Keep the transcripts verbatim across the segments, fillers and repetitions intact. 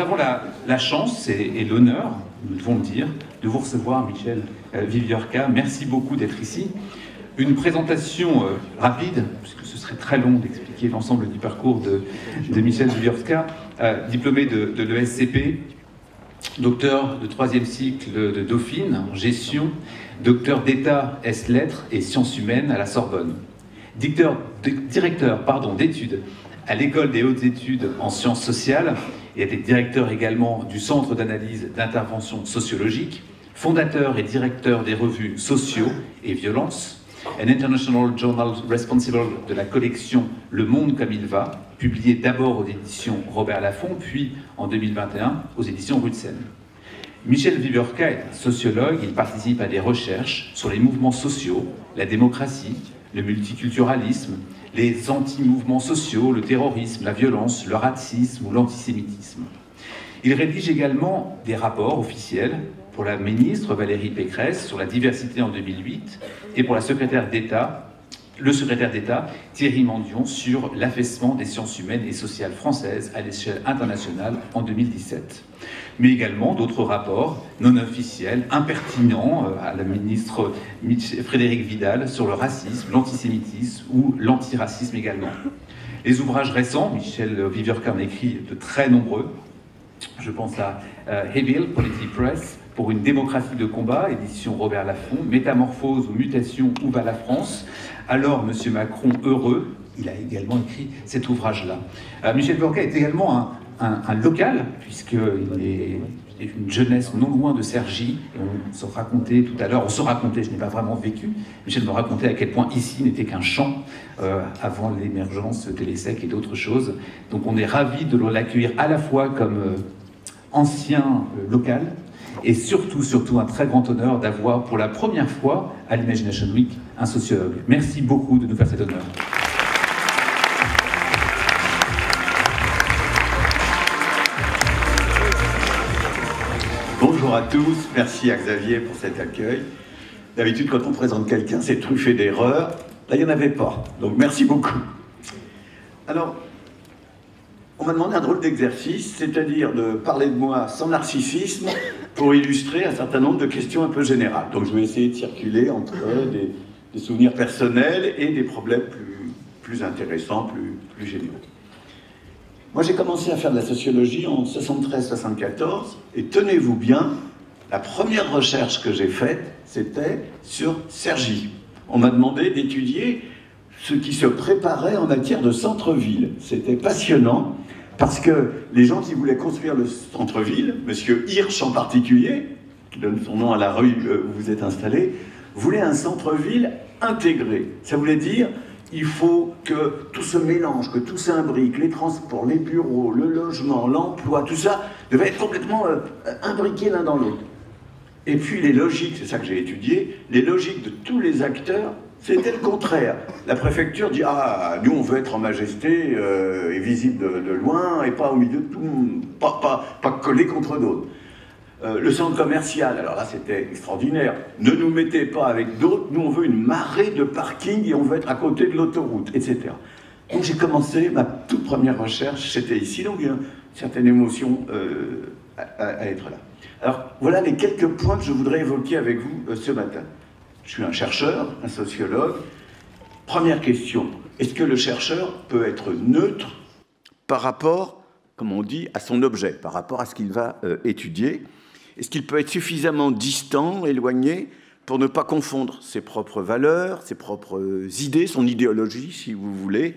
avons la, la chance et, et l'honneur, nous devons le dire, de vous recevoir, Michel euh, Wieviorka. Merci beaucoup d'être ici. Une présentation euh, rapide, puisque ce serait très long d'expliquer l'ensemble du parcours de, de Michel Wieviorka, euh, diplômé de, de l'E S C P, docteur de troisième cycle de Dauphine en gestion, docteur d'État S-Lettres et sciences humaines à la Sorbonne, Dicteur, directeur pardon, d'études à l'École des hautes études en sciences sociales, et était directeur également du Centre d'analyse d'intervention sociologique, fondateur et directeur des revues Sociaux et Violences, un International Journal Responsible de la collection Le Monde comme il va, publié d'abord aux éditions Robert Laffont, puis en deux mille vingt et un aux éditions Bruxelles. Michel Wieviorka est un sociologue, il participe à des recherches sur les mouvements sociaux, la démocratie, le multiculturalisme, les anti-mouvements sociaux, le terrorisme, la violence, le racisme ou l'antisémitisme. Il rédige également des rapports officiels pour la ministre Valérie Pécresse sur la diversité en deux mille huit et pour la secrétaire d'État, le secrétaire d'État Thierry Mendion sur l'affaissement des sciences humaines et sociales françaises à l'échelle internationale en deux mille dix-sept. Mais également d'autres rapports non officiels, impertinents, à la ministre Frédéric Vidal sur le racisme, l'antisémitisme ou l'antiracisme également. Les ouvrages récents, Michel Wieviorka en écrit de très nombreux. Je pense à Heville, Policy Press, pour une démocratie de combat, édition Robert Laffont, Métamorphose ou mutation, où va la France? Alors, Monsieur Macron, heureux, il a également écrit cet ouvrage-là. Euh, Michel Wieviorka est également un, un, un local, puisqu'il est une jeunesse non loin de Cergy. On se racontait tout à l'heure, on se racontait, je n'ai pas vraiment vécu, Michel me racontait à quel point ici n'était qu'un champ euh, avant l'émergence Télessec et d'autres choses. Donc on est ravis de l'accueillir à la fois comme euh, ancien euh, local, et surtout, surtout un très grand honneur d'avoir pour la première fois à l'Imagination Week un sociologue. Merci beaucoup de nous faire cet honneur. Bonjour à tous, merci à Xavier pour cet accueil. D'habitude, quand on présente quelqu'un, c'est truffé d'erreurs. Là, il n'y en avait pas, donc merci beaucoup. Alors, on m'a demandé un drôle d'exercice, c'est-à-dire de parler de moi sans narcissisme pour illustrer un certain nombre de questions un peu générales. Donc je vais essayer de circuler entre des, des souvenirs personnels et des problèmes plus, plus intéressants, plus, plus généraux. Moi, j'ai commencé à faire de la sociologie en soixante-treize soixante-quatorze, et tenez-vous bien, la première recherche que j'ai faite, c'était sur Cergy. On m'a demandé d'étudier ce qui se préparait en matière de centre-ville. C'était passionnant, parce que les gens qui voulaient construire le centre-ville, M. Hirsch en particulier, qui donne son nom à la rue où vous êtes installé, voulaient un centre-ville intégré. Ça voulait dire, il faut que tout se mélange, que tout s'imbrique, les transports, les bureaux, le logement, l'emploi, tout ça devait être complètement euh, imbriqué l'un dans l'autre. Et puis les logiques, c'est ça que j'ai étudié, les logiques de tous les acteurs, c'était le contraire. La préfecture dit « Ah, nous on veut être en majesté euh, et visible de, de loin et pas au milieu de tout le monde, pas, pas, pas collé contre d'autres. Euh, » Le centre commercial, alors là c'était extraordinaire. « Ne nous mettez pas avec d'autres, nous on veut une marée de parking et on veut être à côté de l'autoroute, et cetera » Donc j'ai commencé ma toute première recherche, c'était ici, donc il y a une certaine émotion euh, à, à, à être là. Alors voilà les quelques points que je voudrais évoquer avec vous euh, ce matin. Je suis un chercheur, un sociologue. Première question, est-ce que le chercheur peut être neutre par rapport, comme on dit, à son objet, par rapport à ce qu'il va euh, étudier? Est-ce qu'il peut être suffisamment distant, éloigné, pour ne pas confondre ses propres valeurs, ses propres idées, son idéologie, si vous voulez,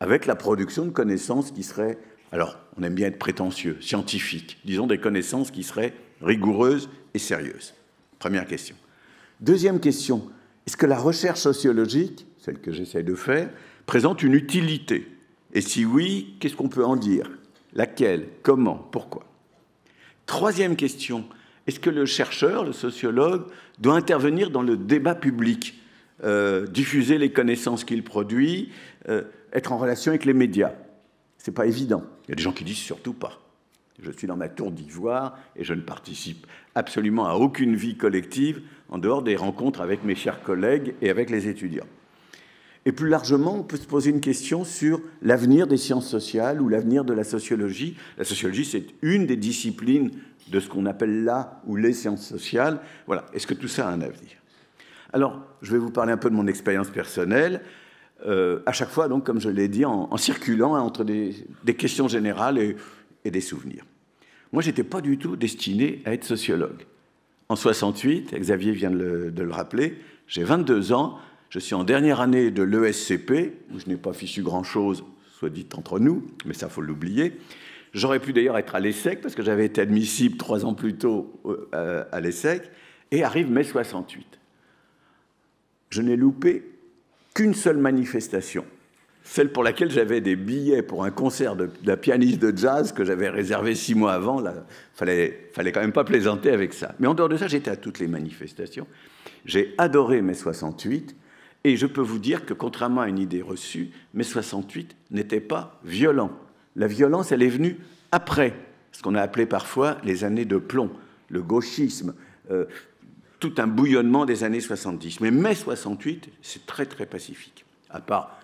avec la production de connaissances qui seraient, alors on aime bien être prétentieux, scientifiques, disons des connaissances qui seraient rigoureuses et sérieuses? Première question. Deuxième question, est-ce que la recherche sociologique, celle que j'essaie de faire, présente une utilité? Et si oui, qu'est-ce qu'on peut en dire? Laquelle? Comment? Pourquoi? Troisième question, est-ce que le chercheur, le sociologue, doit intervenir dans le débat public, euh, diffuser les connaissances qu'il produit, euh, être en relation avec les médias? C'est pas évident. Il y a des gens qui disent surtout pas. Je suis dans ma tour d'ivoire et je ne participe absolument à aucune vie collective en dehors des rencontres avec mes chers collègues et avec les étudiants. Et plus largement, on peut se poser une question sur l'avenir des sciences sociales ou l'avenir de la sociologie. La sociologie, c'est une des disciplines de ce qu'on appelle là ou les sciences sociales. Voilà. Est-ce que tout ça a un avenir? Alors, je vais vous parler un peu de mon expérience personnelle. Euh, à chaque fois, donc, comme je l'ai dit, en, en circulant hein, entre des, des questions générales et, et des souvenirs. Moi, je n'étais pas du tout destiné à être sociologue. En soixante-huit, Xavier vient de le, de le rappeler, j'ai vingt-deux ans, je suis en dernière année de l'E S C P, où je n'ai pas fichu grand-chose, soit dit entre nous, mais ça, il faut l'oublier. J'aurais pu d'ailleurs être à l'E S S E C, parce que j'avais été admissible trois ans plus tôt euh, à l'E S S E C, et arrive mai soixante-huit. Je n'ai loupé qu'une seule manifestation, celle pour laquelle j'avais des billets pour un concert d'un pianiste de jazz que j'avais réservé six mois avant. Il fallait, fallait quand même pas plaisanter avec ça. Mais en dehors de ça, j'étais à toutes les manifestations. J'ai adoré mai soixante-huit et je peux vous dire que, contrairement à une idée reçue, mai soixante-huit n'était pas violent. La violence, elle est venue après, ce qu'on a appelé parfois les années de plomb, le gauchisme, euh, tout un bouillonnement des années soixante-dix. Mais mai soixante-huit, c'est très, très pacifique. À part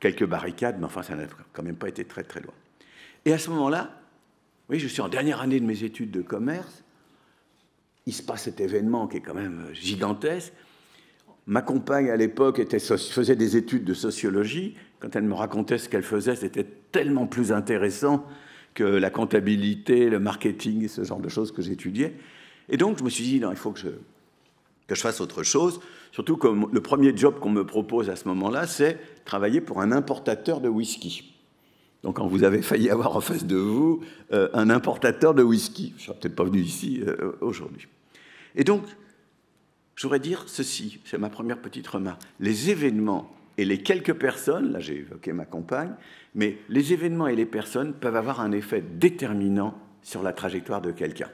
quelques barricades, mais enfin, ça n'a quand même pas été très, très loin. Et à ce moment-là, oui, je suis en dernière année de mes études de commerce. Il se passe cet événement qui est quand même gigantesque. Ma compagne, à l'époque, faisait des études de sociologie. Quand elle me racontait ce qu'elle faisait, c'était tellement plus intéressant que la comptabilité, le marketing, ce genre de choses que j'étudiais. Et donc, je me suis dit, non, il faut que je... que je fasse autre chose, surtout que le premier job qu'on me propose à ce moment-là, c'est travailler pour un importateur de whisky. Donc quand vous avez failli avoir en face de vous euh, un importateur de whisky, je ne serais peut-être pas venu ici euh, aujourd'hui. Et donc, j'aurais dire ceci, c'est ma première petite remarque, les événements et les quelques personnes, là j'ai évoqué ma compagne, mais les événements et les personnes peuvent avoir un effet déterminant sur la trajectoire de quelqu'un.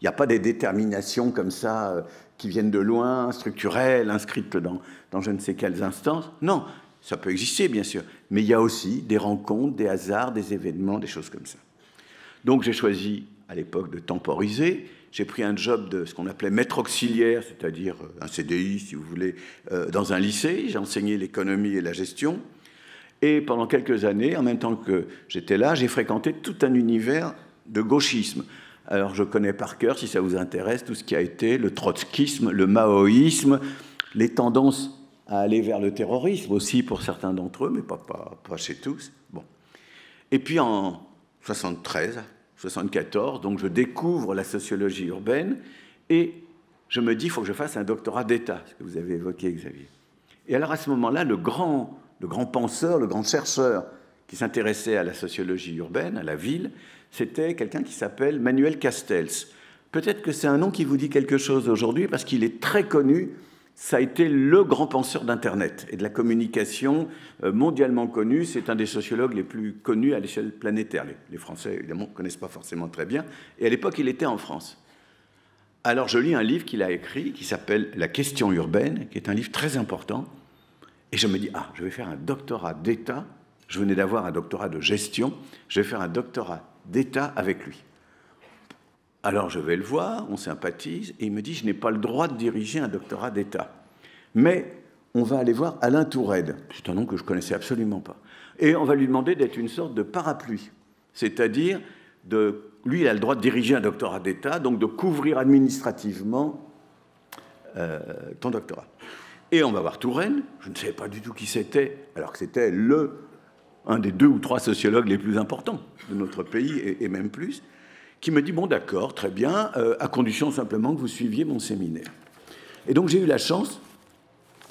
Il n'y a pas des déterminations comme ça euh, qui viennent de loin, structurelles, inscrites dans, dans je ne sais quelles instances. Non, ça peut exister, bien sûr. Mais il y a aussi des rencontres, des hasards, des événements, des choses comme ça. Donc j'ai choisi, à l'époque, de temporiser. J'ai pris un job de ce qu'on appelait maître auxiliaire, c'est-à-dire un C D I, si vous voulez, euh, dans un lycée. J'ai enseigné l'économie et la gestion. Et pendant quelques années, en même temps que j'étais là, j'ai fréquenté tout un univers de gauchisme. Alors, je connais par cœur, si ça vous intéresse, tout ce qui a été le trotskisme, le maoïsme, les tendances à aller vers le terrorisme aussi pour certains d'entre eux, mais pas, pas, pas chez tous. Bon. Et puis, en soixante-treize, soixante-quatorze, donc je découvre la sociologie urbaine et je me dis, il faut que je fasse un doctorat d'État, ce que vous avez évoqué, Xavier. Et alors, à ce moment-là, le grand, le grand penseur, le grand chercheur qui s'intéressait à la sociologie urbaine, à la ville, c'était quelqu'un qui s'appelle Manuel Castells. Peut-être que c'est un nom qui vous dit quelque chose aujourd'hui, parce qu'il est très connu. Ça a été le grand penseur d'Internet et de la communication mondialement connu. C'est un des sociologues les plus connus à l'échelle planétaire. Les Français, évidemment, ne connaissent pas forcément très bien. Et à l'époque, il était en France. Alors, je lis un livre qu'il a écrit, qui s'appelle « La question urbaine », qui est un livre très important. Et je me dis, ah, je vais faire un doctorat d'État. Je venais d'avoir un doctorat de gestion. Je vais faire un doctorat d'État avec lui. Alors je vais le voir, on sympathise, et il me dit, je n'ai pas le droit de diriger un doctorat d'État. Mais on va aller voir Alain Touraine, c'est un nom que je ne connaissais absolument pas, et on va lui demander d'être une sorte de parapluie, c'est-à-dire, de, lui, il a le droit de diriger un doctorat d'État, donc de couvrir administrativement euh, ton doctorat. Et on va voir Touraine, je ne savais pas du tout qui c'était, alors que c'était le... un des deux ou trois sociologues les plus importants de notre pays, et même plus, qui me dit, bon, d'accord, très bien, euh, à condition simplement que vous suiviez mon séminaire. Et donc, j'ai eu la chance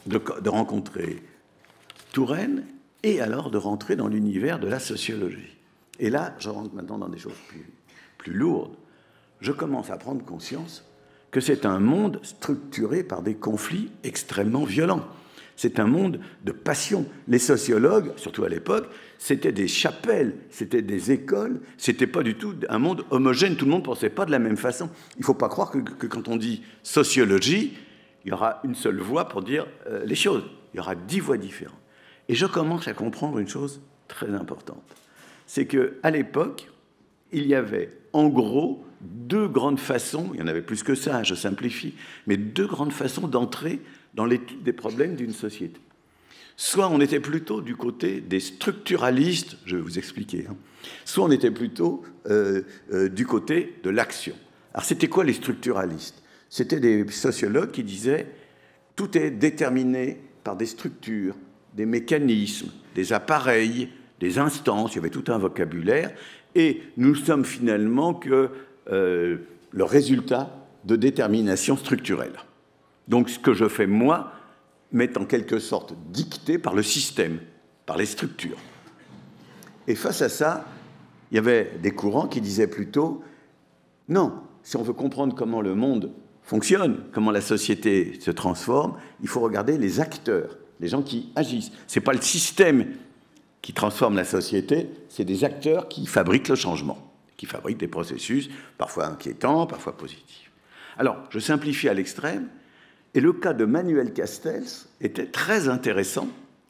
de, de rencontrer Touraine et alors de rentrer dans l'univers de la sociologie. Et là, je rentre maintenant dans des choses plus, plus lourdes. Je commence à prendre conscience que c'est un monde structuré par des conflits extrêmement violents. C'est un monde de passion. Les sociologues, surtout à l'époque, c'était des chapelles, c'était des écoles, c'était pas du tout un monde homogène, tout le monde pensait pas de la même façon. Il ne faut pas croire que, que quand on dit sociologie, il y aura une seule voix pour dire euh, les choses. Il y aura dix voix différentes. Et je commence à comprendre une chose très importante. C'est qu'à l'époque, il y avait en gros deux grandes façons, il y en avait plus que ça, je simplifie, mais deux grandes façons d'entrer dans l'étude des problèmes d'une société. Soit on était plutôt du côté des structuralistes, je vais vous expliquer, hein, soit on était plutôt euh, euh, du côté de l'action. Alors c'était quoi les structuralistes? C'était des sociologues qui disaient « tout est déterminé par des structures, des mécanismes, des appareils, des instances », il y avait tout un vocabulaire, et nous sommes finalement que euh, le résultat de détermination structurelle. Donc ce que je fais moi m'est en quelque sorte dicté par le système, par les structures. Et face à ça, il y avait des courants qui disaient plutôt « non, si on veut comprendre comment le monde fonctionne, comment la société se transforme, il faut regarder les acteurs, les gens qui agissent. Ce n'est pas le système qui transforme la société, c'est des acteurs qui fabriquent le changement, qui fabriquent des processus parfois inquiétants, parfois positifs. » Alors, je simplifie à l'extrême, et le cas de Manuel Castells était très intéressant,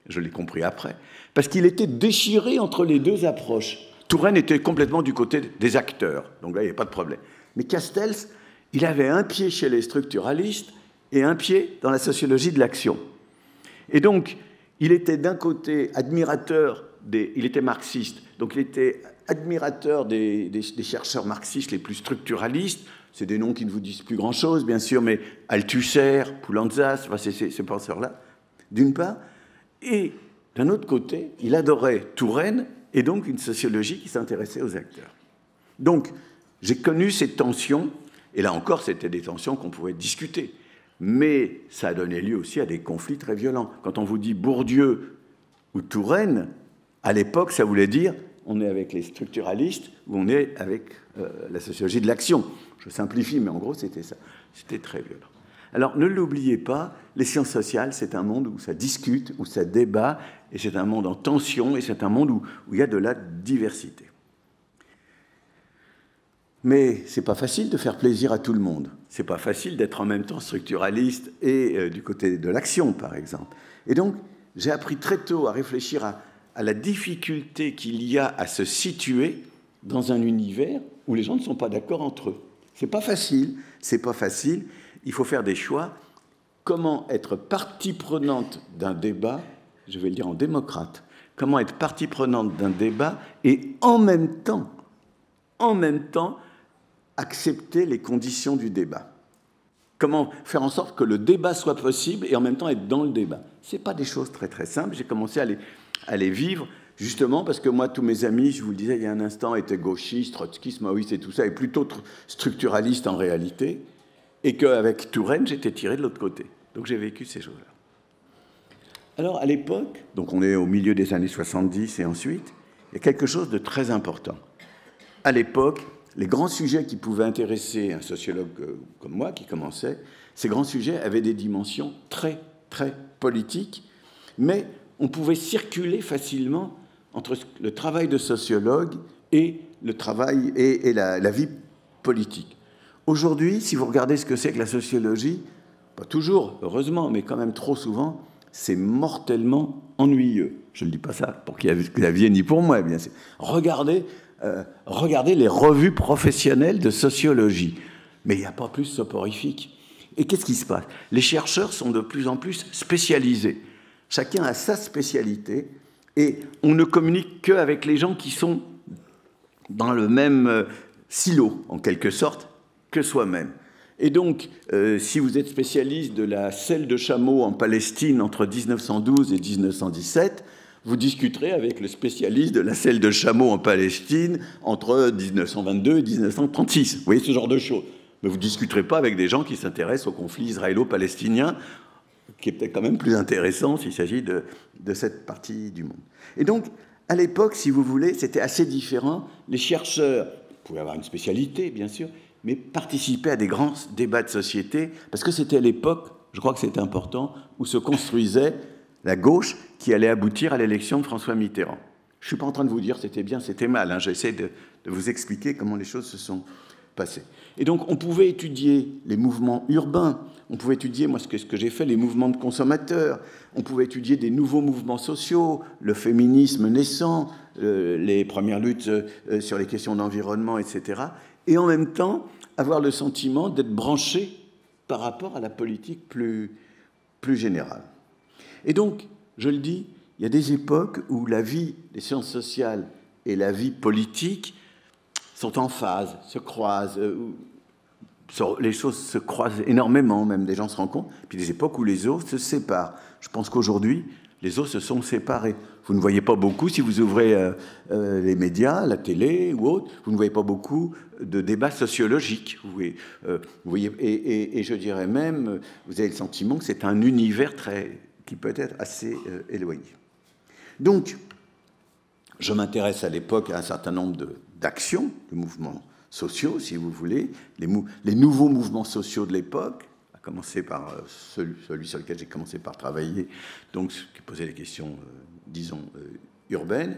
je l'ai compris après, parce qu'il était déchiré entre les deux approches. Touraine était complètement du côté des acteurs, donc là, il n'y avait pas de problème. Mais Castells, il avait un pied chez les structuralistes et un pied dans la sociologie de l'action. Et donc, il était d'un côté admirateur des... Il était marxiste, donc il était admirateur des, des, des chercheurs marxistes les plus structuralistes. C'est des noms qui ne vous disent plus grand-chose, bien sûr, mais Althusser, Poulantzas, enfin, c'est ces penseurs-là, d'une part. Et d'un autre côté, il adorait Touraine et donc une sociologie qui s'intéressait aux acteurs. Donc, j'ai connu ces tensions, et là encore, c'était des tensions qu'on pouvait discuter. Mais ça a donné lieu aussi à des conflits très violents. Quand on vous dit Bourdieu ou Touraine, à l'époque, ça voulait dire... on est avec les structuralistes ou on est avec euh, la sociologie de l'action. Je simplifie, mais en gros, c'était ça. C'était très violent. Alors, ne l'oubliez pas, les sciences sociales, c'est un monde où ça discute, où ça débat, et c'est un monde en tension, et c'est un monde où, où il y a de la diversité. Mais c'est pas facile de faire plaisir à tout le monde. C'est pas facile d'être en même temps structuraliste et euh, du côté de l'action, par exemple. Et donc, j'ai appris très tôt à réfléchir à à la difficulté qu'il y a à se situer dans un univers où les gens ne sont pas d'accord entre eux. C'est pas facile, c'est pas facile. Il faut faire des choix. Comment être partie prenante d'un débat, je vais le dire en démocrate, comment être partie prenante d'un débat et en même temps, en même temps, accepter les conditions du débat. Comment faire en sorte que le débat soit possible et en même temps être dans le débat. Ce n'est pas des choses très très simples. J'ai commencé à les... à les vivre, justement, parce que moi, tous mes amis, je vous le disais il y a un instant, étaient gauchistes, trotskistes, maoïstes et tout ça, et plutôt structuralistes en réalité, et qu'avec Touraine, j'étais tiré de l'autre côté. Donc j'ai vécu ces choses-là. Alors, à l'époque, donc on est au milieu des années soixante-dix et ensuite, il y a quelque chose de très important. À l'époque, les grands sujets qui pouvaient intéresser un sociologue comme moi, qui commençait, ces grands sujets avaient des dimensions très, très politiques, mais... on pouvait circuler facilement entre le travail de sociologue et le travail et, et la, la vie politique. Aujourd'hui, si vous regardez ce que c'est que la sociologie, pas toujours, heureusement, mais quand même trop souvent, c'est mortellement ennuyeux. Je ne dis pas ça pour Xavier ni pour moi, bien sûr. Regardez, euh, regardez les revues professionnelles de sociologie, mais il n'y a pas plus soporifique. Et qu'est-ce qui se passe? Les chercheurs sont de plus en plus spécialisés. Chacun a sa spécialité et on ne communique qu'avec les gens qui sont dans le même silo, en quelque sorte, que soi-même. Et donc, euh, si vous êtes spécialiste de la selle de chameau en Palestine entre mille neuf cent douze et mille neuf cent dix-sept, vous discuterez avec le spécialiste de la selle de chameau en Palestine entre mille neuf cent vingt-deux et mille neuf cent trente-six. Vous voyez ce genre de choses. Mais vous ne discuterez pas avec des gens qui s'intéressent au conflit israélo-palestinien, qui est peut-être quand même plus intéressant s'il s'agit de, de cette partie du monde. Et donc, à l'époque, si vous voulez, c'était assez différent. Les chercheurs pouvaient avoir une spécialité, bien sûr, mais participaient à des grands débats de société, parce que c'était l'époque, je crois que c'était important, où se construisait la gauche qui allait aboutir à l'élection de François Mitterrand. Je ne suis pas en train de vous dire c'était bien, c'était mal. Hein. J'essaie de, de vous expliquer comment les choses se sont passées. Et donc, on pouvait étudier les mouvements urbains, on pouvait étudier, moi, ce que, ce que j'ai fait, les mouvements de consommateurs. On pouvait étudier des nouveaux mouvements sociaux, le féminisme naissant, euh, les premières luttes euh, sur les questions d'environnement, et cetera. Et en même temps, avoir le sentiment d'être branché par rapport à la politique plus, plus générale. Et donc, je le dis, il y a des époques où la vie des sciences sociales et la vie politique sont en phase, se croisent, les choses se croisent énormément, même des gens se rencontrent, puis des époques où les eaux se séparent. Je pense qu'aujourd'hui, les eaux se sont séparées. Vous ne voyez pas beaucoup, si vous ouvrez euh, euh, les médias, la télé ou autre, vous ne voyez pas beaucoup de débats sociologiques. Vous voyez, euh, vous voyez, et, et, et je dirais même, vous avez le sentiment que c'est un univers très, qui peut être assez euh, éloigné. Donc, je m'intéresse à l'époque à un certain nombre de d'actions, de mouvements sociaux, si vous voulez, les, mou les nouveaux mouvements sociaux de l'époque, à commencer par euh, celui, celui sur lequel j'ai commencé par travailler, donc qui posait les questions, euh, disons, euh, urbaines,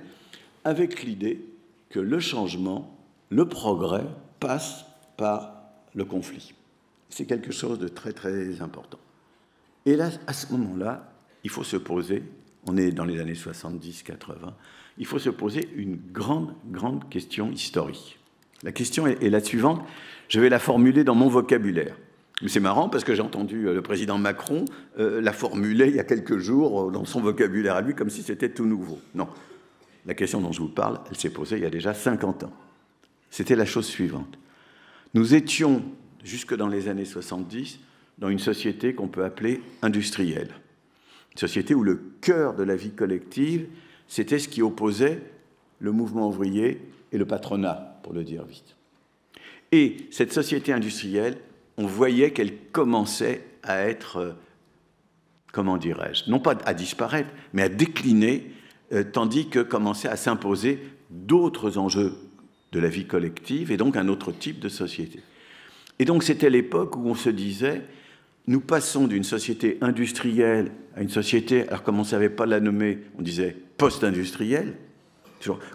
avec l'idée que le changement, le progrès, passe par le conflit. C'est quelque chose de très, très important. Et là, à ce moment-là, il faut se poser, on est dans les années soixante-dix quatre-vingts, il faut se poser une grande, grande question historique. La question est la suivante, je vais la formuler dans mon vocabulaire. C'est marrant parce que j'ai entendu le président Macron la formuler il y a quelques jours dans son vocabulaire à lui, comme si c'était tout nouveau. Non, la question dont je vous parle, elle s'est posée il y a déjà cinquante ans. C'était la chose suivante. Nous étions, jusque dans les années soixante-dix, dans une société qu'on peut appeler industrielle. Une société où le cœur de la vie collective, c'était ce qui opposait le mouvement ouvrier et le patronat, pour le dire vite. Et cette société industrielle, on voyait qu'elle commençait à être, comment dirais-je, non pas à disparaître, mais à décliner, euh, tandis que commençaient à s'imposer d'autres enjeux de la vie collective et donc un autre type de société. Et donc c'était l'époque où on se disait, nous passons d'une société industrielle à une société, alors comme on ne savait pas la nommer, on disait post-industrielle.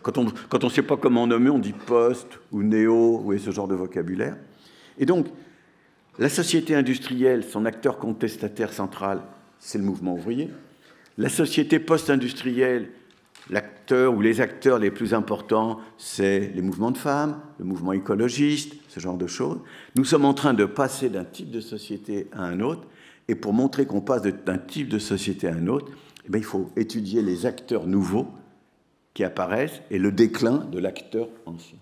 Quand on quand on ne sait pas comment nommer, on dit post ou néo, ou ce genre de vocabulaire. Et donc, la société industrielle, son acteur contestataire central, c'est le mouvement ouvrier. La société post-industrielle, l'acteur ou les acteurs les plus importants, c'est les mouvements de femmes, le mouvement écologiste, ce genre de choses. Nous sommes en train de passer d'un type de société à un autre, et pour montrer qu'on passe d'un type de société à un autre, eh bien, il faut étudier les acteurs nouveaux qui apparaissent et le déclin de l'acteur ancien.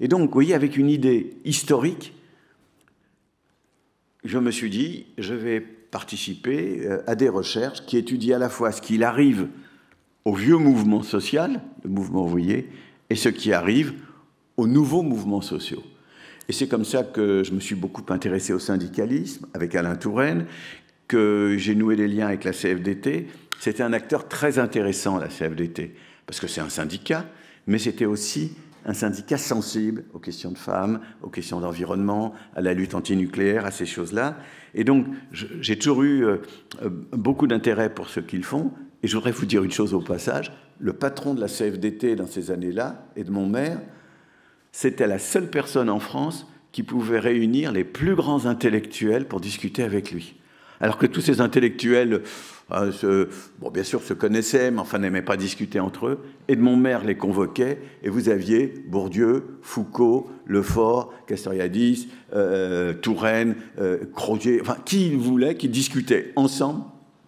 Et donc, vous voyez, avec une idée historique, je me suis dit, je vais participer à des recherches qui étudient à la fois ce qu'il arrive au vieux mouvement social, le mouvement ouvrier, et ce qui arrive aux nouveaux mouvements sociaux. Et c'est comme ça que je me suis beaucoup intéressé au syndicalisme, avec Alain Touraine, que j'ai noué des liens avec la C F D T. C'était un acteur très intéressant, la C F D T, parce que c'est un syndicat, mais c'était aussi un syndicat sensible aux questions de femmes, aux questions d'environnement, à la lutte antinucléaire, à ces choses-là. Et donc, j'ai toujours eu beaucoup d'intérêt pour ce qu'ils font. Et je voudrais vous dire une chose au passage. Le patron de la C F D T dans ces années-là, Edmond Maire, c'était la seule personne en France qui pouvait réunir les plus grands intellectuels pour discuter avec lui. Alors que tous ces intellectuels, euh, se, bon, bien sûr, se connaissaient, mais enfin n'aimaient pas discuter entre eux. Edmond Maire les convoquait, et vous aviez Bourdieu, Foucault, Lefort, Castoriadis, euh, Touraine, euh, Crozier, enfin, qui il voulait, qui discutaient ensemble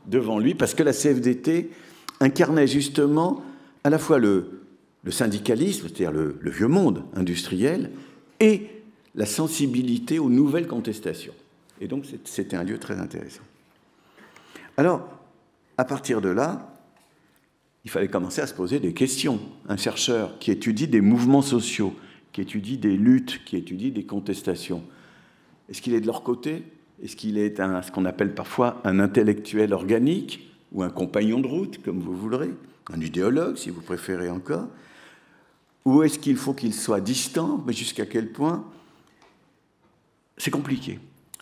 devant lui, parce que la C F D T incarnait justement à la fois le, le syndicalisme, c'est-à-dire le, le vieux monde industriel, et la sensibilité aux nouvelles contestations. Et donc, c'était un lieu très intéressant. Alors, à partir de là, il fallait commencer à se poser des questions. Un chercheur qui étudie des mouvements sociaux, qui étudie des luttes, qui étudie des contestations, est-ce qu'il est de leur côté ? Est-ce qu'il est un, ce qu'on appelle parfois un intellectuel organique ou un compagnon de route, comme vous voudrez, un idéologue, si vous préférez encore, ou est-ce qu'il faut qu'il soit distant, mais jusqu'à quel point? C'est compliqué.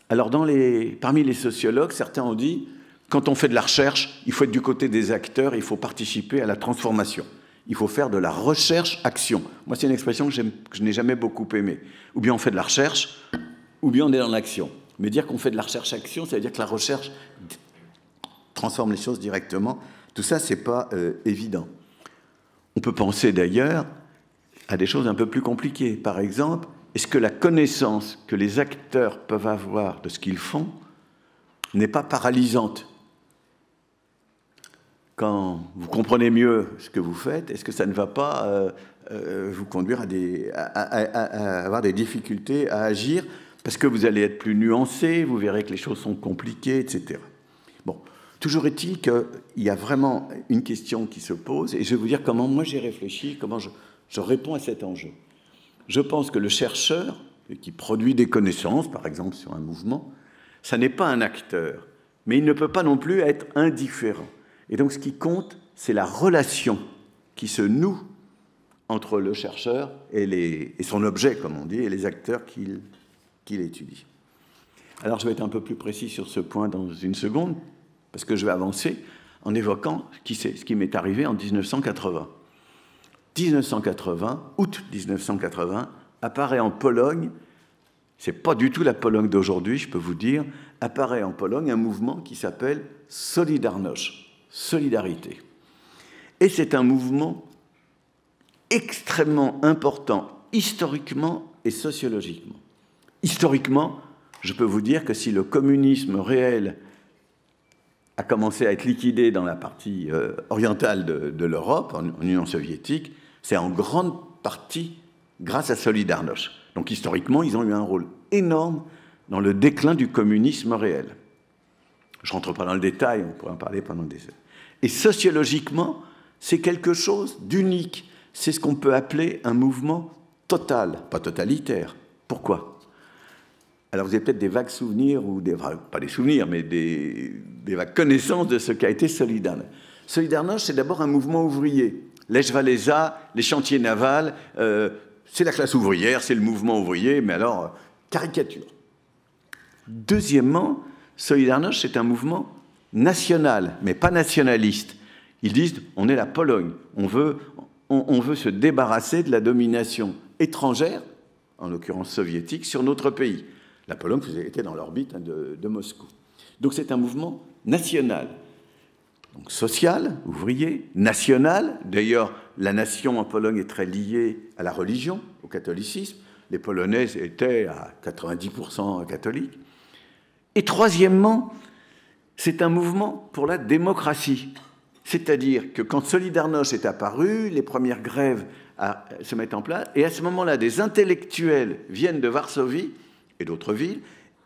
Alors, dans les, parmi les sociologues, certains ont dit, quand on fait de la recherche, il faut être du côté des acteurs, il faut participer à la transformation. Il faut faire de la recherche-action. Moi, c'est une expression que, que je n'ai jamais beaucoup aimée. Ou bien on fait de la recherche, ou bien on est dans l'action. Mais dire qu'on fait de la recherche-action, ça veut dire que la recherche transforme les choses directement. Tout ça, c'est pas euh, évident. On peut penser d'ailleurs à des choses un peu plus compliquées. Par exemple, est-ce que la connaissance que les acteurs peuvent avoir de ce qu'ils font n'est pas paralysante ? quand vous comprenez mieux ce que vous faites, est-ce que ça ne va pas euh, euh, vous conduire à, des, à, à, à, à avoir des difficultés à agir parce que vous allez être plus nuancé, vous verrez que les choses sont compliquées, et cetera. Bon, toujours est-il qu'il y a vraiment une question qui se pose, et je vais vous dire comment moi j'ai réfléchi, comment je, je réponds à cet enjeu. Je pense que le chercheur qui produit des connaissances, par exemple sur un mouvement, ça n'est pas un acteur, mais il ne peut pas non plus être indifférent. Et donc ce qui compte, c'est la relation qui se noue entre le chercheur et, les, et son objet, comme on dit, et les acteurs qu'il qu'il étudie. Alors je vais être un peu plus précis sur ce point dans une seconde, parce que je vais avancer en évoquant qui c'est, ce qui m'est arrivé en mille neuf cent quatre-vingts. mille neuf cent quatre-vingts, août mille neuf cent quatre-vingts, apparaît en Pologne, c'est pas du tout la Pologne d'aujourd'hui, je peux vous dire, apparaît en Pologne un mouvement qui s'appelle Solidarność, solidarité. Et c'est un mouvement extrêmement important historiquement et sociologiquement. Historiquement, je peux vous dire que si le communisme réel a commencé à être liquidé dans la partie euh, orientale de, de l'Europe, en, en Union soviétique, c'est en grande partie grâce à Solidarność. Donc historiquement, ils ont eu un rôle énorme dans le déclin du communisme réel. Je ne rentre pas dans le détail, on pourrait en parler pendant des heures. Et sociologiquement, c'est quelque chose d'unique. C'est ce qu'on peut appeler un mouvement total, pas totalitaire. Pourquoi ? Alors vous avez peut-être des vagues souvenirs, ou des, enfin, pas des souvenirs, mais des, des vagues connaissances de ce qu'a été Solidarność. Solidarność, c'est d'abord un mouvement ouvrier. Lech Walesa, les chantiers navals, euh, c'est la classe ouvrière, c'est le mouvement ouvrier, mais alors, euh, caricature. Deuxièmement, Solidarność, c'est un mouvement national, mais pas nationaliste. Ils disent, on est la Pologne, on veut, on, on veut se débarrasser de la domination étrangère, en l'occurrence soviétique, sur notre pays. La Pologne était dans l'orbite de, de Moscou. Donc c'est un mouvement national, donc social, ouvrier, national. D'ailleurs, la nation en Pologne est très liée à la religion, au catholicisme. Les Polonais étaient à quatre-vingt-dix pour cent catholiques. Et troisièmement, c'est un mouvement pour la démocratie. C'est-à-dire que quand Solidarność est apparue, les premières grèves à, se mettent en place, et à ce moment-là, des intellectuels viennent de Varsovie et d'autres villes,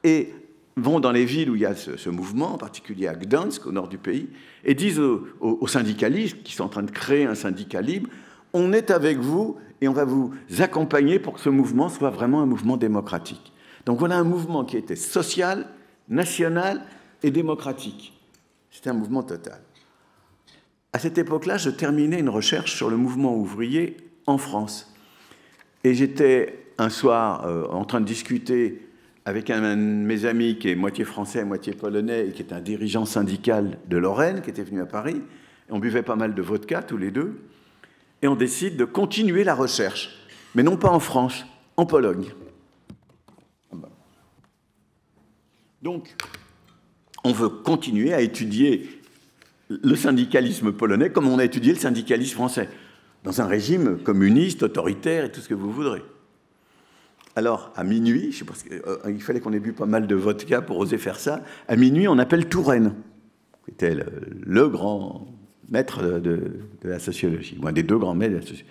et vont dans les villes où il y a ce, ce mouvement, en particulier à Gdansk, au nord du pays, et disent aux, aux, aux syndicalistes qui sont en train de créer un syndicat libre, on est avec vous et on va vous accompagner pour que ce mouvement soit vraiment un mouvement démocratique. Donc voilà un mouvement qui était social, national et démocratique. C'était un mouvement total. À cette époque-là, je terminais une recherche sur le mouvement ouvrier en France. Et j'étais un soir, euh, en train de discuter avec un, un de mes amis qui est moitié français, moitié polonais, et qui est un dirigeant syndical de Lorraine, qui était venu à Paris. Et on buvait pas mal de vodka, tous les deux. Et on décide de continuer la recherche. Mais non pas en France, en Pologne. Donc, on veut continuer à étudier le syndicalisme polonais comme on a étudié le syndicalisme français, dans un régime communiste, autoritaire, et tout ce que vous voudrez. Alors, à minuit, je pense qu'il euh, fallait qu'on ait bu pas mal de vodka pour oser faire ça, à minuit, on appelle Touraine, qui était le, le grand maître de, de, de la sociologie, ou un des deux grands maîtres de la sociologie.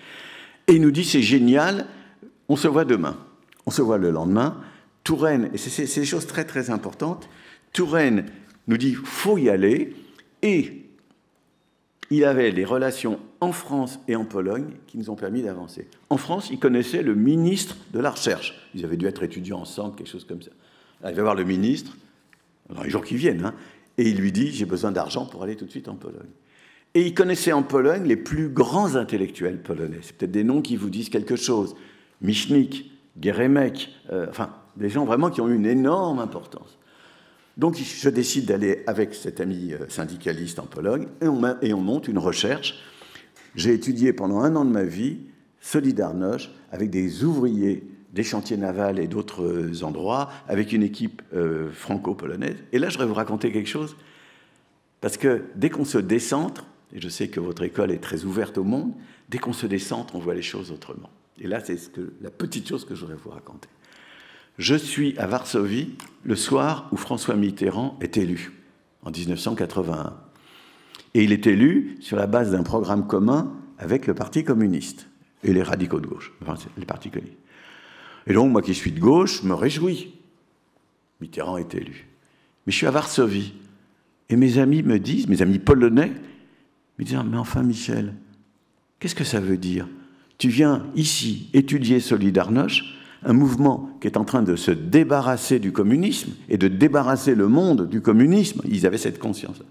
Et il nous dit, c'est génial, on se voit demain. On se voit le lendemain. Touraine, et c'est des choses très, très importantes, Touraine nous dit, faut y aller, et il avait les relations en France et en Pologne qui nous ont permis d'avancer. En France, il connaissait le ministre de la Recherche. Ils avaient dû être étudiants ensemble, quelque chose comme ça. Alors, il va voir le ministre, dans les jours qui viennent, hein, et il lui dit « j'ai besoin d'argent pour aller tout de suite en Pologne ». Et il connaissait en Pologne les plus grands intellectuels polonais. C'est peut-être des noms qui vous disent quelque chose. Michnik, Geremek, euh, enfin, des gens vraiment qui ont eu une énorme importance. Donc, je décide d'aller avec cet ami syndicaliste en Pologne et on, et on monte une recherche. J'ai étudié pendant un an de ma vie Solidarność avec des ouvriers des chantiers navals et d'autres endroits, avec une équipe euh, franco-polonaise. Et là, je vais vous raconter quelque chose, parce que dès qu'on se décentre, et je sais que votre école est très ouverte au monde, dès qu'on se décentre, on voit les choses autrement. Et là, c'est ce que, la petite chose que je voudrais vous raconter. Je suis à Varsovie le soir où François Mitterrand est élu, en mille neuf cent quatre-vingt-un. Et il est élu sur la base d'un programme commun avec le Parti communiste et les radicaux de gauche, enfin les partis communistes. Et donc, moi qui suis de gauche, me réjouis. Mitterrand est élu. Mais je suis à Varsovie. Et mes amis me disent, mes amis polonais, me disent, mais enfin Michel, qu'est-ce que ça veut dire? Tu viens ici étudier Solidarność, un mouvement qui est en train de se débarrasser du communisme et de débarrasser le monde du communisme. Ils avaient cette conscience-là.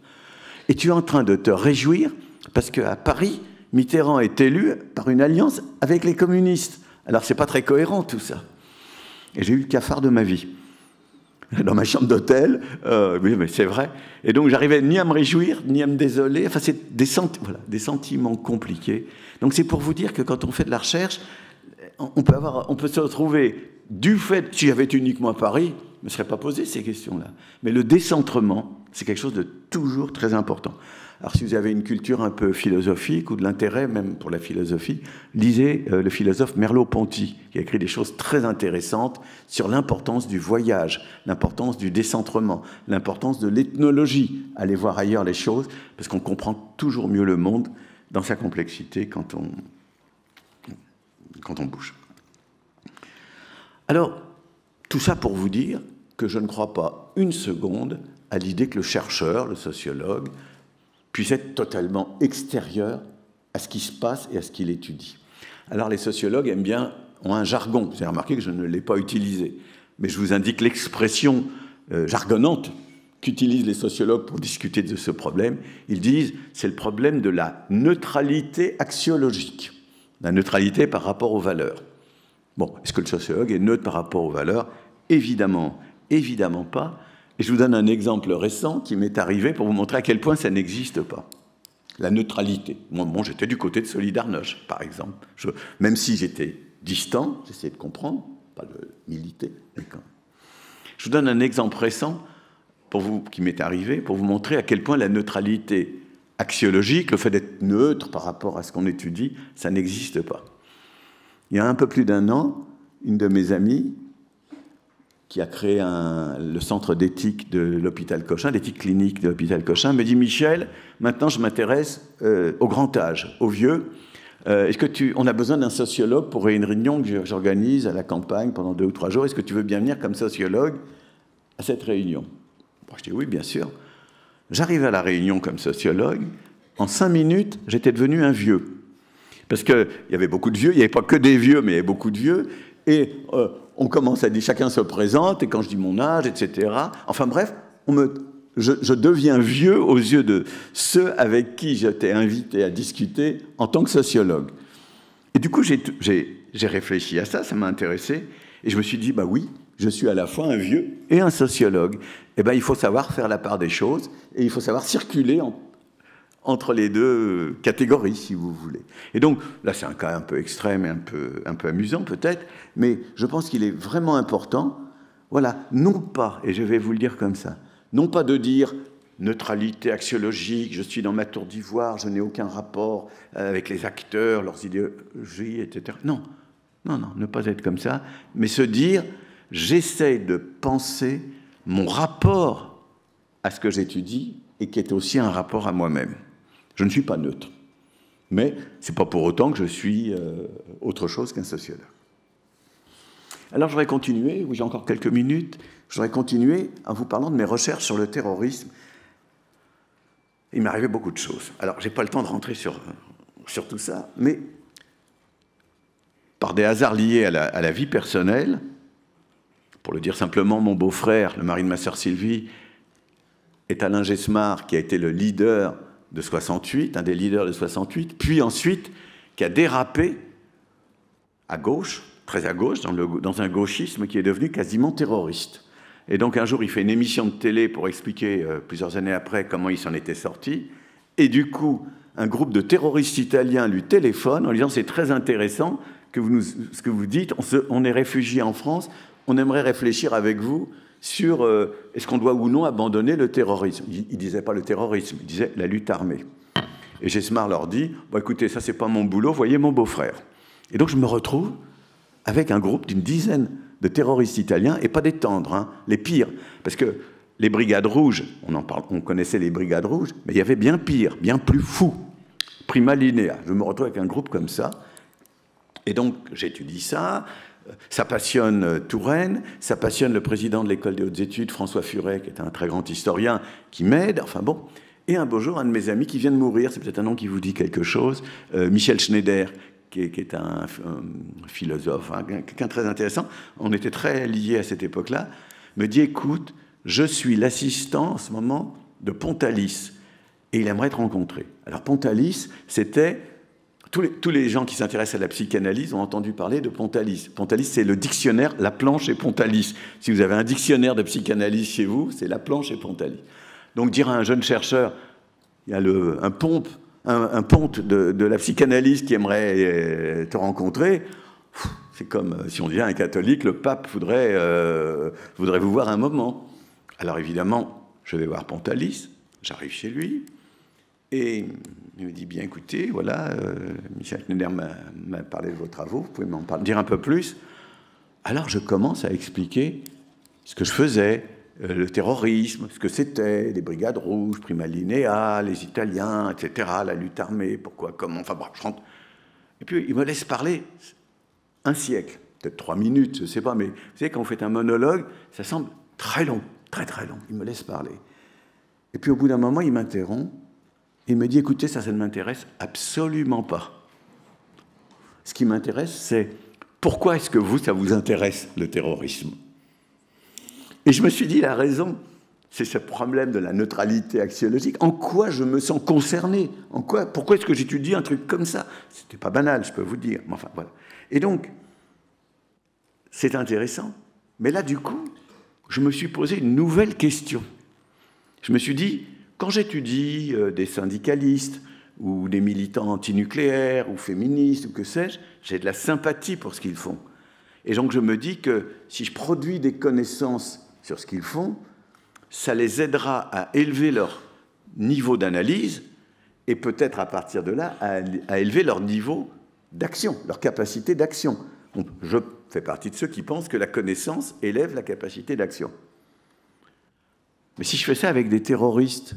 Et tu es en train de te réjouir parce qu'à Paris, Mitterrand est élu par une alliance avec les communistes. Alors, c'est pas très cohérent, tout ça. Et j'ai eu le cafard de ma vie. Dans ma chambre d'hôtel, euh, oui, mais c'est vrai. Et donc, j'arrivais ni à me réjouir, ni à me désoler. Enfin, c'est des, senti voilà, des sentiments compliqués. Donc, c'est pour vous dire que quand on fait de la recherche, on peut, avoir, on peut se retrouver du fait... Si j'avais été uniquement à Paris, je ne me serais pas posé ces questions-là. Mais le décentrement, c'est quelque chose de toujours très important. Alors, si vous avez une culture un peu philosophique ou de l'intérêt même pour la philosophie, lisez euh, le philosophe Merleau-Ponty, qui a écrit des choses très intéressantes sur l'importance du voyage, l'importance du décentrement, l'importance de l'ethnologie. Allez voir ailleurs les choses, parce qu'on comprend toujours mieux le monde dans sa complexité quand on, quand on bouge. Alors, tout ça pour vous dire que je ne crois pas une seconde à l'idée que le chercheur, le sociologue, puisse être totalement extérieur à ce qui se passe et à ce qu'il étudie. Alors les sociologues aiment bien, ont un jargon, vous avez remarqué que je ne l'ai pas utilisé, mais je vous indique l'expression euh, jargonnante qu'utilisent les sociologues pour discuter de ce problème. Ils disent, c'est le problème de la neutralité axiologique, la neutralité par rapport aux valeurs. Bon, est-ce que le sociologue est neutre par rapport aux valeurs? Évidemment, évidemment pas. Et je vous donne un exemple récent qui m'est arrivé pour vous montrer à quel point ça n'existe pas. La neutralité. Moi, bon, j'étais du côté de Solidarność, par exemple. Je, même si j'étais distant, j'essayais de comprendre, pas de militer. Je vous donne un exemple récent pour vous, qui m'est arrivé pour vous montrer à quel point la neutralité axiologique, le fait d'être neutre par rapport à ce qu'on étudie, ça n'existe pas. Il y a un peu plus d'un an, une de mes amies, qui a créé un, le centre d'éthique de l'hôpital Cochin, d'éthique clinique de l'hôpital Cochin, me dit, Michel, maintenant je m'intéresse euh, au grand âge, aux vieux. Euh, est-ce que tu, on a besoin d'un sociologue pour une réunion que j'organise à la campagne pendant deux ou trois jours. Est-ce que tu veux bien venir comme sociologue à cette réunion? Bon, je dis oui, bien sûr. J'arrive à la réunion comme sociologue. En cinq minutes, j'étais devenu un vieux. Parce qu'il y avait beaucoup de vieux. Il n'y avait pas que des vieux, mais il y avait beaucoup de vieux. Et... Euh, on commence à dire, chacun se présente, et quand je dis mon âge, et cetera. Enfin bref, on me, je, je deviens vieux aux yeux de ceux avec qui j'étais invité à discuter en tant que sociologue. Et du coup, j'ai réfléchi à ça, ça m'a intéressé, et je me suis dit, bah oui, je suis à la fois un vieux et un sociologue. Eh bien, il faut savoir faire la part des choses, et il faut savoir circuler en, entre les deux catégories, si vous voulez. Et donc, là, c'est un cas un peu extrême et un peu, un peu amusant, peut-être, mais je pense qu'il est vraiment important, voilà, non pas, et je vais vous le dire comme ça, non pas de dire neutralité axiologique, je suis dans ma tour d'ivoire, je n'ai aucun rapport avec les acteurs, leurs idéologies, et cetera. Non, non, non, ne pas être comme ça, mais se dire, j'essaye de penser mon rapport à ce que j'étudie et qui est aussi un rapport à moi-même. Je ne suis pas neutre, mais ce n'est pas pour autant que je suis euh, autre chose qu'un sociologue. Alors j'aurais continué, oui j'ai encore quelques minutes, j'aurais continué en vous parlant de mes recherches sur le terrorisme. Il m'est arrivé beaucoup de choses. Alors je n'ai pas le temps de rentrer sur, sur tout ça, mais par des hasards liés à la, à la vie personnelle, pour le dire simplement, mon beau-frère, le mari de ma sœur Sylvie, est Alain Gesmar, qui a été le leader de soixante-huit, un des leaders de soixante-huit, puis ensuite, qui a dérapé à gauche, très à gauche, dans, le, dans un gauchisme qui est devenu quasiment terroriste. Et donc, un jour, il fait une émission de télé pour expliquer, euh, plusieurs années après, comment il s'en était sorti. Et du coup, un groupe de terroristes italiens lui téléphone en lui disant « C'est très intéressant que vous nous, ce que vous dites, on, se, on est réfugié en France, on aimerait réfléchir avec vous » sur euh, est-ce qu'on doit ou non abandonner le terrorisme. Il ne disait pas le terrorisme, il disait la lutte armée. Et Gesmar leur dit, bon, écoutez, ça, c'est pas mon boulot, voyez mon beau-frère. Et donc, je me retrouve avec un groupe d'une dizaine de terroristes italiens, et pas des tendres, hein, les pires. Parce que les brigades rouges, on en parle, on connaissait les brigades rouges, mais il y avait bien pire, bien plus fou. Prima linea. Je me retrouve avec un groupe comme ça. Et donc, j'étudie ça. Ça passionne Touraine, ça passionne le président de l'école des hautes études, François Furet, qui est un très grand historien, qui m'aide, enfin bon. Et un beau jour, un de mes amis qui vient de mourir, c'est peut-être un nom qui vous dit quelque chose, euh, Michel Schneider, qui est, qui est un, un philosophe, hein, quelqu'un de très intéressant, on était très liés à cette époque-là, me dit, écoute, je suis l'assistant en ce moment de Pontalis, et il aimerait te rencontrer. Alors Pontalis, c'était... Tous les, tous les gens qui s'intéressent à la psychanalyse ont entendu parler de Pontalis. Pontalis, c'est le dictionnaire Laplanche et Pontalis. Si vous avez un dictionnaire de psychanalyse chez vous, c'est Laplanche et Pontalis. Donc dire à un jeune chercheur, il y a le, un, pompe, un, un ponte de, de la psychanalyse qui aimerait te rencontrer, c'est comme si on disait à un catholique, le pape voudrait, euh, voudrait vous voir un moment. Alors évidemment, je vais voir Pontalis, j'arrive chez lui, et il me dit, bien écoutez, voilà, euh, Michel Schneider m'a parlé de vos travaux, vous pouvez m'en dire un peu plus. Alors je commence à expliquer ce que je faisais, euh, le terrorisme, ce que c'était, les brigades rouges, Prima Linea, les Italiens, et cetera, la lutte armée, pourquoi, comment, enfin bref, je rentre. Et puis il me laisse parler un siècle, peut-être trois minutes, je ne sais pas, mais vous savez, quand vous faites un monologue, ça semble très long, très très long, il me laisse parler. Et puis au bout d'un moment, il m'interrompt. Il me dit, écoutez, ça, ça ne m'intéresse absolument pas. Ce qui m'intéresse, c'est pourquoi est-ce que vous, ça vous intéresse, le terrorisme? Et je me suis dit, la raison, c'est ce problème de la neutralité axiologique. En quoi je me sens concerné? En quoi, pourquoi est-ce que j'étudie un truc comme ça? C'était pas banal, je peux vous dire. Mais enfin, voilà. Et donc, c'est intéressant. Mais là, du coup, je me suis posé une nouvelle question. Je me suis dit... Quand j'étudie euh, des syndicalistes ou des militants antinucléaires ou féministes ou que sais-je, j'ai de la sympathie pour ce qu'ils font. Et donc je me dis que si je produis des connaissances sur ce qu'ils font, ça les aidera à élever leur niveau d'analyse et peut-être à partir de là à, à élever leur niveau d'action, leur capacité d'action. Je fais partie de ceux qui pensent que la connaissance élève la capacité d'action. Mais si je fais ça avec des terroristes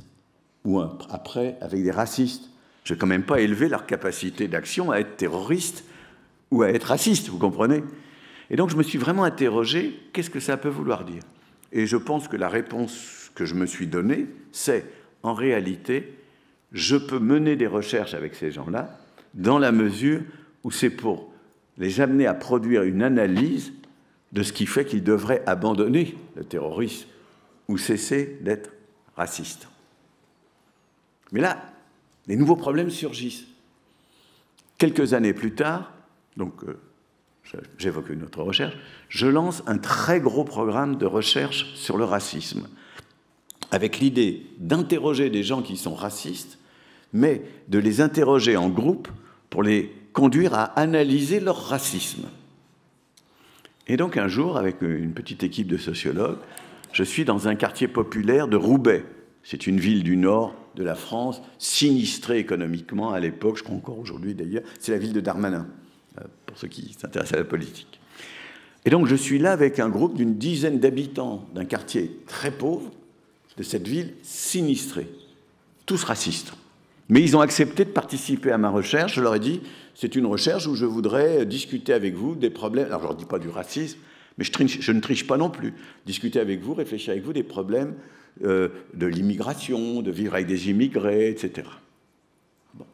ou après avec des racistes, je vais quand même pas élever leur capacité d'action à être terroriste ou à être raciste, vous comprenez? Et donc je me suis vraiment interrogé, qu'est-ce que ça peut vouloir dire? Et je pense que la réponse que je me suis donnée, c'est en réalité, je peux mener des recherches avec ces gens-là dans la mesure où c'est pour les amener à produire une analyse de ce qui fait qu'ils devraient abandonner le terrorisme ou cesser d'être raciste. Mais là, des nouveaux problèmes surgissent. Quelques années plus tard, donc euh, j'évoque une autre recherche, je lance un très gros programme de recherche sur le racisme, avec l'idée d'interroger des gens qui sont racistes, mais de les interroger en groupe pour les conduire à analyser leur racisme. Et donc un jour, avec une petite équipe de sociologues, je suis dans un quartier populaire de Roubaix. C'est une ville du nord de la France, sinistrée économiquement à l'époque, je crois encore aujourd'hui d'ailleurs. C'est la ville de Darmanin, pour ceux qui s'intéressent à la politique. Et donc je suis là avec un groupe d'une dizaine d'habitants d'un quartier très pauvre de cette ville sinistrée. Tous racistes. Mais ils ont accepté de participer à ma recherche. Je leur ai dit, c'est une recherche où je voudrais discuter avec vous des problèmes... Alors je ne leur dis pas du racisme, mais je, triche, je ne triche pas non plus. Discuter avec vous, réfléchir avec vous des problèmes euh, de l'immigration, de vivre avec des immigrés, et cetera. Bon.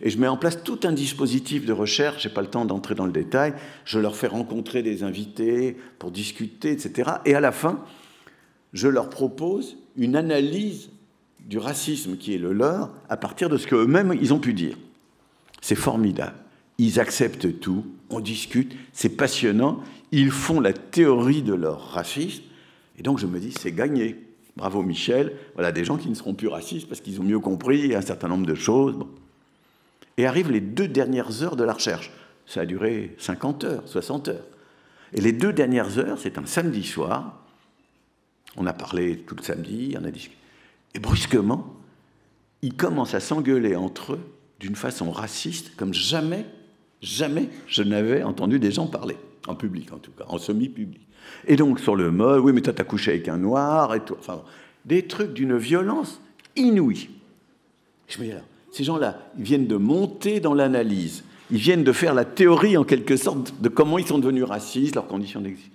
Et je mets en place tout un dispositif de recherche, je n'ai pas le temps d'entrer dans le détail, je leur fais rencontrer des invités pour discuter, et cetera. Et à la fin, je leur propose une analyse du racisme qui est le leur à partir de ce qu'eux-mêmes, ils ont pu dire. C'est formidable. Ils acceptent tout, on discute, c'est passionnant, ils font la théorie de leur racisme, et donc je me dis, c'est gagné. Bravo Michel, voilà des gens qui ne seront plus racistes parce qu'ils ont mieux compris un certain nombre de choses. Bon. Et arrivent les deux dernières heures de la recherche. Ça a duré cinquante heures, soixante heures. Et les deux dernières heures, c'est un samedi soir, on a parlé tout le samedi, on a discuté. Et brusquement, ils commencent à s'engueuler entre eux d'une façon raciste, comme jamais... Jamais je n'avais entendu des gens parler, en public en tout cas, en semi-public. Et donc sur le mode, oui mais toi t'as couché avec un noir et tout. Enfin, des trucs d'une violence inouïe. Je me dis alors, ces gens-là, ils viennent de monter dans l'analyse. Ils viennent de faire la théorie, en quelque sorte, de comment ils sont devenus racistes, leurs conditions d'existence.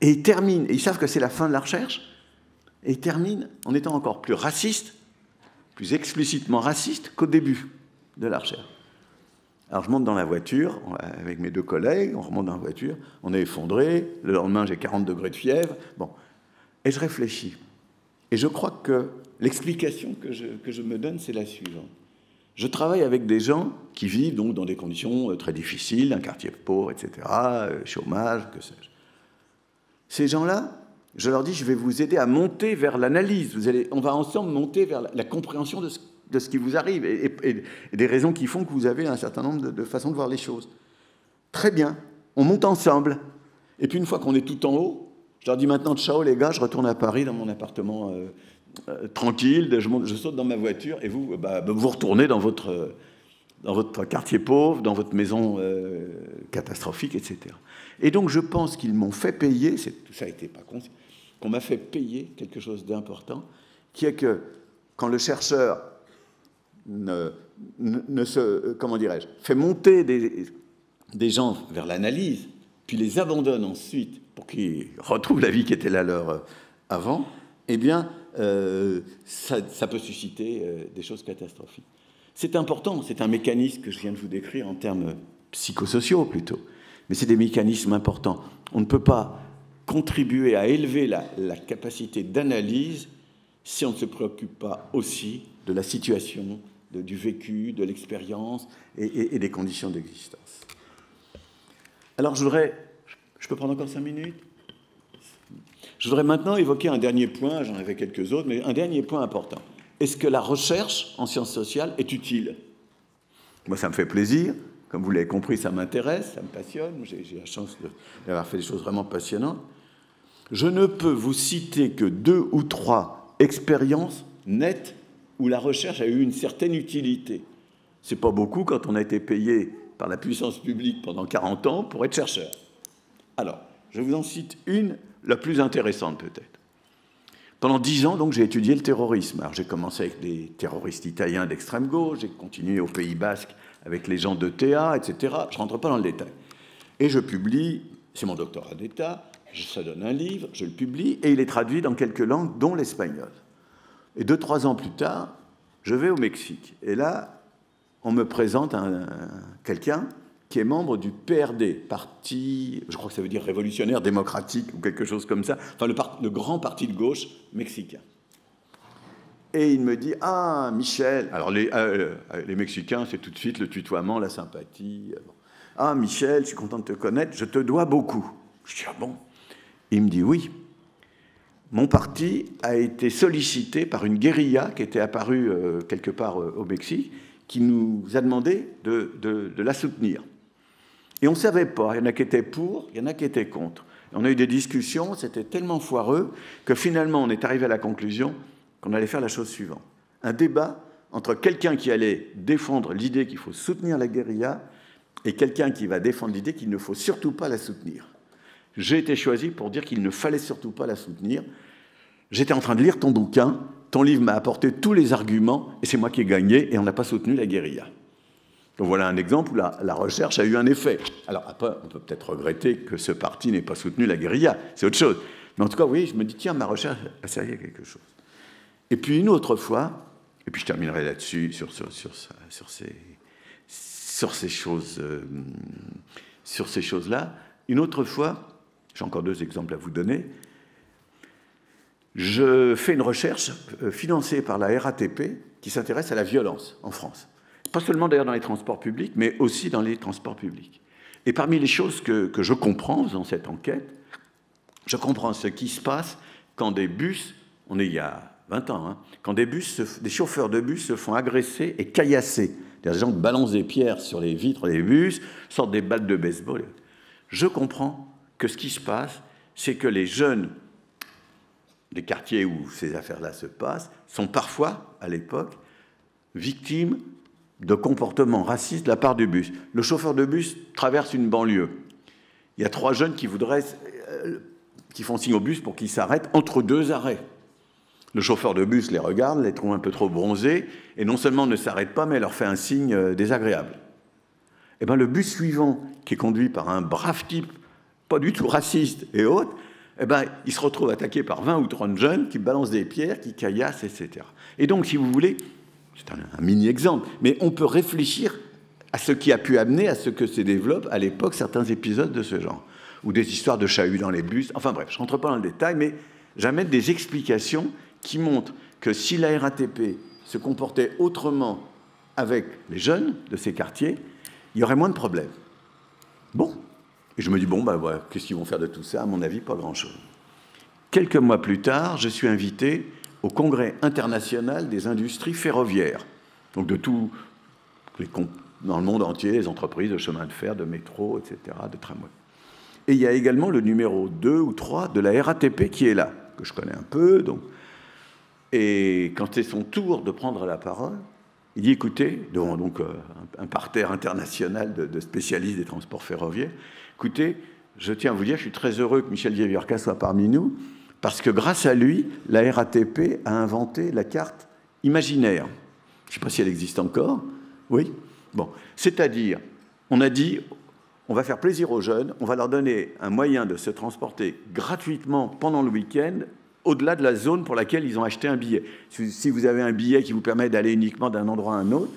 Et ils terminent, et ils savent que c'est la fin de la recherche, et ils terminent en étant encore plus racistes, plus explicitement racistes qu'au début de la recherche. Alors je monte dans la voiture, avec mes deux collègues, on remonte dans la voiture, on est effondré, le lendemain j'ai quarante degrés de fièvre, bon. Et je réfléchis. Et je crois que l'explication que je, que je me donne, c'est la suivante. Je travaille avec des gens qui vivent donc dans des conditions très difficiles, un quartier pauvre, et cetera, chômage, que sais-je. Ces gens-là, je leur dis, je vais vous aider à monter vers l'analyse. Vous allez, on va ensemble monter vers la, la compréhension de ce, de ce qui vous arrive et, et, et des raisons qui font que vous avez un certain nombre de, de façons de voir les choses. Très bien, on monte ensemble. Et puis une fois qu'on est tout en haut, je leur dis maintenant, ciao les gars, je retourne à Paris dans mon appartement euh, euh, tranquille, je, monte, je saute dans ma voiture et vous, bah, vous retournez dans votre, dans votre quartier pauvre, dans votre maison euh, catastrophique, et cetera. Et donc je pense qu'ils m'ont fait payer, tout ça n'était pas conscient, qu'on m'a fait payer quelque chose d'important, qui est que quand le chercheur ne, ne, ne se, comment dirais-je, fait monter des, des gens vers l'analyse, puis les abandonne ensuite pour qu'ils retrouvent la vie qui était la leur avant, eh bien, euh, ça, ça peut susciter euh, des choses catastrophiques. C'est important, c'est un mécanisme que je viens de vous décrire en termes psychosociaux plutôt. Mais c'est des mécanismes importants. On ne peut pas contribuer à élever la, la capacité d'analyse si on ne se préoccupe pas aussi de la situation, de, du vécu, de l'expérience et, et, et des conditions d'existence. Alors je voudrais... Je peux prendre encore cinq minutes? Je voudrais maintenant évoquer un dernier point, j'en avais quelques autres, mais un dernier point important. Est-ce que la recherche en sciences sociales est utile? Moi, ça me fait plaisir. Comme vous l'avez compris, ça m'intéresse, ça me passionne. J'ai la chance d'avoir fait des choses vraiment passionnantes. Je ne peux vous citer que deux ou trois expériences nettes où la recherche a eu une certaine utilité. C'est pas beaucoup quand on a été payé par la puissance publique pendant quarante ans pour être chercheur. Alors, je vous en cite une, la plus intéressante peut-être. Pendant dix ans, donc, j'ai étudié le terrorisme. Alors, j'ai commencé avec des terroristes italiens d'extrême gauche, j'ai continué au Pays Basque, avec les gens de T A, et cetera. Je ne rentre pas dans le détail. Et je publie, c'est mon doctorat d'État, ça donne un livre, je le publie, et il est traduit dans quelques langues, dont l'espagnol. Et deux, trois ans plus tard, je vais au Mexique. Et là, on me présente un, un, quelqu'un qui est membre du P R D, parti, je crois que ça veut dire révolutionnaire, démocratique, ou quelque chose comme ça, enfin le, part, le grand parti de gauche mexicain. Et il me dit, ah, Michel... Alors, les, euh, les Mexicains, c'est tout de suite le tutoiement, la sympathie. Ah, Michel, je suis content de te connaître, je te dois beaucoup. Je dis, ah bon? Il me dit, oui. Mon parti a été sollicité par une guérilla qui était apparue euh, quelque part euh, au Mexique, qui nous a demandé de, de, de la soutenir. Et on ne savait pas. Il y en a qui étaient pour, il y en a qui étaient contre. Et on a eu des discussions, c'était tellement foireux que finalement, on est arrivé à la conclusion... qu'on allait faire la chose suivante. Un débat entre quelqu'un qui allait défendre l'idée qu'il faut soutenir la guérilla et quelqu'un qui va défendre l'idée qu'il ne faut surtout pas la soutenir. J'ai été choisi pour dire qu'il ne fallait surtout pas la soutenir. J'étais en train de lire ton bouquin, ton livre m'a apporté tous les arguments, et c'est moi qui ai gagné, et on n'a pas soutenu la guérilla. Donc voilà un exemple où la, la recherche a eu un effet. Alors après, on peut peut-être regretter que ce parti n'ait pas soutenu la guérilla, c'est autre chose. Mais en tout cas, oui, je me dis, tiens, ma recherche a servi à quelque chose. Et puis une autre fois, et puis je terminerai là-dessus, sur, sur, sur, sur, ces, sur ces choses, euh, sur ces choses-là, une autre fois, j'ai encore deux exemples à vous donner, je fais une recherche financée par la R A T P qui s'intéresse à la violence en France. Pas seulement d'ailleurs dans les transports publics, mais aussi dans les transports publics. Et parmi les choses que, que je comprends dans cette enquête, je comprends ce qui se passe quand des bus, on est il y a... vingt ans, hein, quand des, bus se, des chauffeurs de bus se font agresser et caillasser. Des gens balancent des pierres sur les vitres des bus, sortent des battes de baseball. Je comprends que ce qui se passe, c'est que les jeunes des quartiers où ces affaires-là se passent sont parfois, à l'époque, victimes de comportements racistes de la part du bus. Le chauffeur de bus traverse une banlieue. Il y a trois jeunes qui voudraient, euh, qui font signe au bus pour qu'ils s'arrêtent entre deux arrêts. Le chauffeur de bus les regarde, les trouve un peu trop bronzés, et non seulement ne s'arrête pas, mais leur fait un signe désagréable. Eh bien, le bus suivant, qui est conduit par un brave type, pas du tout raciste et autre, eh ben, il se retrouve attaqué par vingt ou trente jeunes qui balancent des pierres, qui caillassent, et cetera. Et donc, si vous voulez, c'est un, un mini-exemple, mais on peut réfléchir à ce qui a pu amener à ce que se développent à l'époque certains épisodes de ce genre, ou des histoires de chahuts dans les bus. Enfin bref, je ne rentre pas dans le détail, mais j'amène des explications qui montrent que si la R A T P se comportait autrement avec les jeunes de ces quartiers, il y aurait moins de problèmes. Bon. Et je me dis, bon, ben voilà, qu'est-ce qu'ils vont faire de tout ça? À mon avis, pas grand-chose. Quelques mois plus tard, je suis invité au Congrès international des industries ferroviaires, donc de tout, les, dans le monde entier, les entreprises de chemin de fer, de métro, et cetera, de tramway. Et il y a également le numéro deux ou trois de la R A T P qui est là, que je connais un peu. Donc. Et quand c'est son tour de prendre la parole, il dit, écoutez, devant donc un parterre international de, de spécialistes des transports ferroviaires, écoutez, je tiens à vous dire, je suis très heureux que Michel Wieviorka soit parmi nous, parce que grâce à lui, la R A T P a inventé la carte imaginaire. Je ne sais pas si elle existe encore. Oui. Bon. C'est-à-dire, on a dit, on va faire plaisir aux jeunes, on va leur donner un moyen de se transporter gratuitement pendant le week-end, au-delà de la zone pour laquelle ils ont acheté un billet. Si vous avez un billet qui vous permet d'aller uniquement d'un endroit à un autre,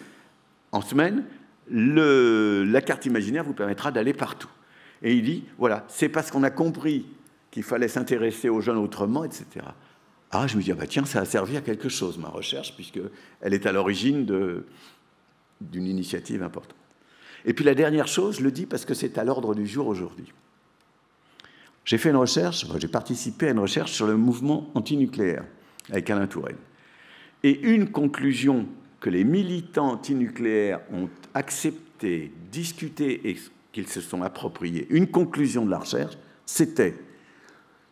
en semaine, le, la carte imaginaire vous permettra d'aller partout. Et il dit, voilà, c'est parce qu'on a compris qu'il fallait s'intéresser aux jeunes autrement, et cetera. Ah, je me dis, ah bah tiens, ça a servi à quelque chose, ma recherche, puisqu'elle est à l'origine d'une initiative importante. Et puis la dernière chose, je le dis parce que c'est à l'ordre du jour aujourd'hui. J'ai fait une recherche, j'ai participé à une recherche sur le mouvement antinucléaire avec Alain Touraine. Et une conclusion que les militants antinucléaires ont acceptée, discutée et qu'ils se sont appropriés, une conclusion de la recherche, c'était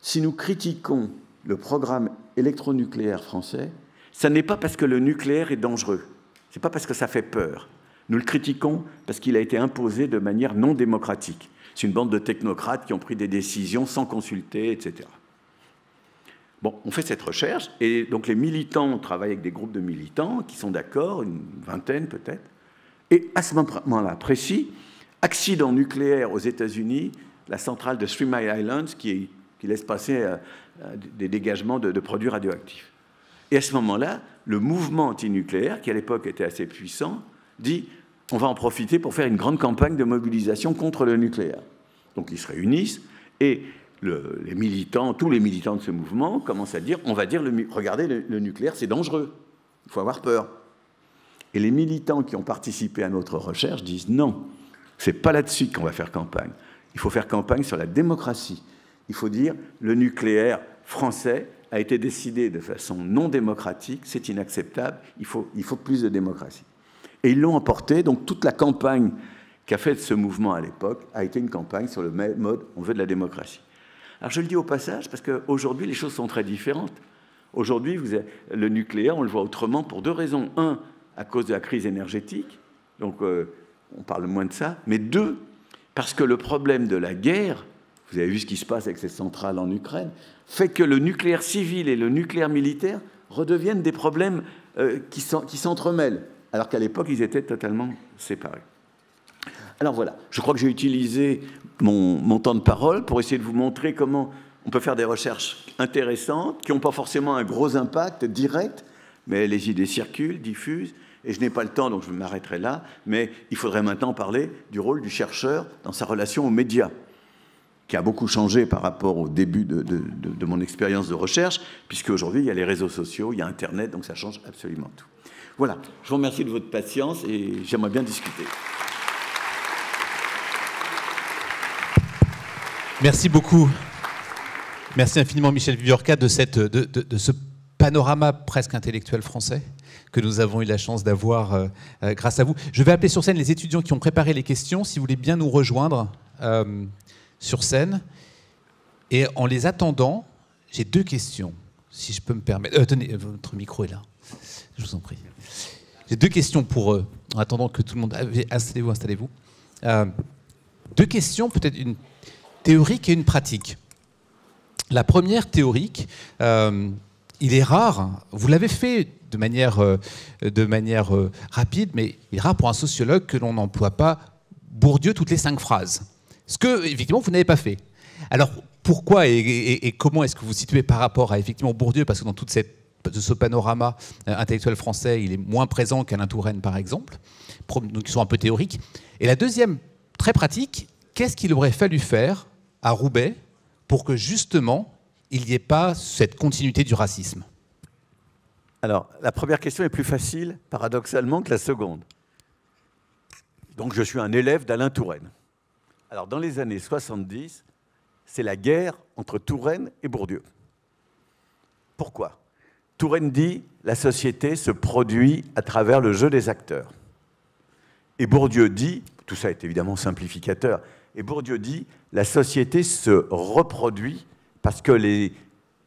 si nous critiquons le programme électronucléaire français, ça n'est pas parce que le nucléaire est dangereux, c'est pas parce que ça fait peur. Nous le critiquons parce qu'il a été imposé de manière non démocratique. C'est une bande de technocrates qui ont pris des décisions sans consulter, et cetera. Bon, on fait cette recherche, et donc les militants, on travaille avec des groupes de militants qui sont d'accord, une vingtaine peut-être, et à ce moment-là précis, accident nucléaire aux États-Unis, la centrale de Three Mile Island qui, qui laisse passer à, à des dégagements de, de produits radioactifs. Et à ce moment-là, le mouvement antinucléaire, qui à l'époque était assez puissant, dit « on va en profiter pour faire une grande campagne de mobilisation contre le nucléaire ». Donc ils se réunissent et le, les militants, tous les militants de ce mouvement commencent à dire « on va dire, le, regardez, le, le nucléaire, c'est dangereux, il faut avoir peur ». Et les militants qui ont participé à notre recherche disent « non, c'est pas là-dessus qu'on va faire campagne, il faut faire campagne sur la démocratie ». Il faut dire « le nucléaire français a été décidé de façon non démocratique, c'est inacceptable, il faut, il faut plus de démocratie ». Et ils l'ont emporté, donc toute la campagne qu'a faite ce mouvement à l'époque a été une campagne sur le même mode « on veut de la démocratie ». Alors je le dis au passage, parce qu'aujourd'hui les choses sont très différentes. Aujourd'hui, vous avez, le nucléaire, on le voit autrement pour deux raisons. Un, à cause de la crise énergétique, donc euh, on parle moins de ça. Mais deux, parce que le problème de la guerre, vous avez vu ce qui se passe avec ces centrales en Ukraine, fait que le nucléaire civil et le nucléaire militaire redeviennent des problèmes euh, qui s'entremêlent. Alors qu'à l'époque, ils étaient totalement séparés. Alors voilà, je crois que j'ai utilisé mon, mon temps de parole pour essayer de vous montrer comment on peut faire des recherches intéressantes, qui n'ont pas forcément un gros impact direct, mais les idées circulent, diffusent, et je n'ai pas le temps, donc je m'arrêterai là, mais il faudrait maintenant parler du rôle du chercheur dans sa relation aux médias, qui a beaucoup changé par rapport au début de, de, de, de mon expérience de recherche, puisque aujourd'hui, il y a les réseaux sociaux, il y a Internet, donc ça change absolument tout. Voilà, je vous remercie de votre patience et j'aimerais bien discuter. Merci beaucoup. Merci infiniment Michel Wieviorka de, cette, de, de, de ce panorama presque intellectuel français que nous avons eu la chance d'avoir euh, euh, grâce à vous. Je vais appeler sur scène les étudiants qui ont préparé les questions, si vous voulez bien nous rejoindre euh, sur scène. Et en les attendant, j'ai deux questions, si je peux me permettre. Euh, tenez, votre micro est là. Je vous en prie. J'ai deux questions pour eux, en attendant que tout le monde... Installez-vous, installez-vous. Euh, deux questions, peut-être une théorique et une pratique. La première théorique, euh, il est rare, vous l'avez fait de manière, euh, de manière euh, rapide, mais il est rare pour un sociologue que l'on n'emploie pas Bourdieu toutes les cinq phrases. Ce que, effectivement, vous n'avez pas fait. Alors, pourquoi et, et, et comment est-ce que vous vous situez par rapport à, effectivement, Bourdieu? Parce que dans toute cette, ce panorama euh, intellectuel français, il est moins présent qu'Alain Touraine, par exemple, donc ils sont un peu théoriques. Et la deuxième, très pratique, qu'est-ce qu'il aurait fallu faire à Roubaix pour que, justement, il n'y ait pas cette continuité du racisme? Alors, la première question est plus facile, paradoxalement, que la seconde. Donc, je suis un élève d'Alain Touraine. Alors, dans les années soixante-dix, c'est la guerre entre Touraine et Bourdieu. Pourquoi? Touraine dit « la société se produit à travers le jeu des acteurs ». Et Bourdieu dit, tout ça est évidemment simplificateur, et Bourdieu dit « la société se reproduit parce que les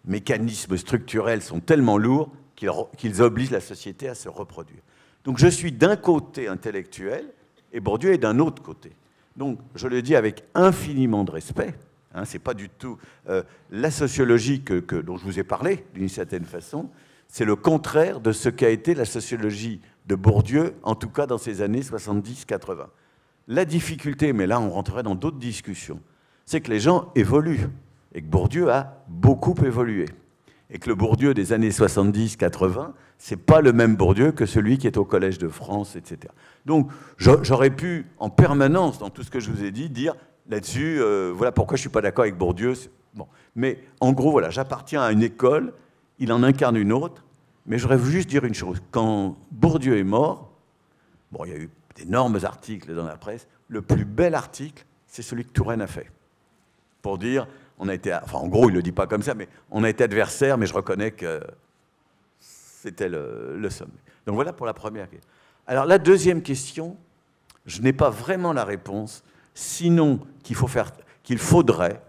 mécanismes structurels sont tellement lourds qu'ils obligent la société à se reproduire ». Donc je suis d'un côté intellectuel et Bourdieu est d'un autre côté. Donc je le dis avec infiniment de respect, hein, c'est pas du tout euh, la sociologie que, que, dont je vous ai parlé d'une certaine façon, c'est le contraire de ce qu'a été la sociologie de Bourdieu, en tout cas dans ces années soixante-dix quatre-vingt. La difficulté, mais là on rentrerait dans d'autres discussions, c'est que les gens évoluent et que Bourdieu a beaucoup évolué. Et que le Bourdieu des années soixante-dix quatre-vingt, c'est pas le même Bourdieu que celui qui est au Collège de France, et cetera. Donc j'aurais pu en permanence, dans tout ce que je vous ai dit, dire là-dessus, euh, voilà pourquoi je suis pas d'accord avec Bourdieu. Bon. Mais en gros, voilà, j'appartiens à une école, il en incarne une autre, mais j'aurais voulu juste dire une chose. Quand Bourdieu est mort, bon, il y a eu d'énormes articles dans la presse, le plus bel article, c'est celui que Touraine a fait. Pour dire, on a été, enfin en gros, il ne le dit pas comme ça, mais on a été adversaire, mais je reconnais que c'était le, le sommet. Donc voilà pour la première question. Alors la deuxième question, je n'ai pas vraiment la réponse, sinon qu'il faut faire, qu'il faudrait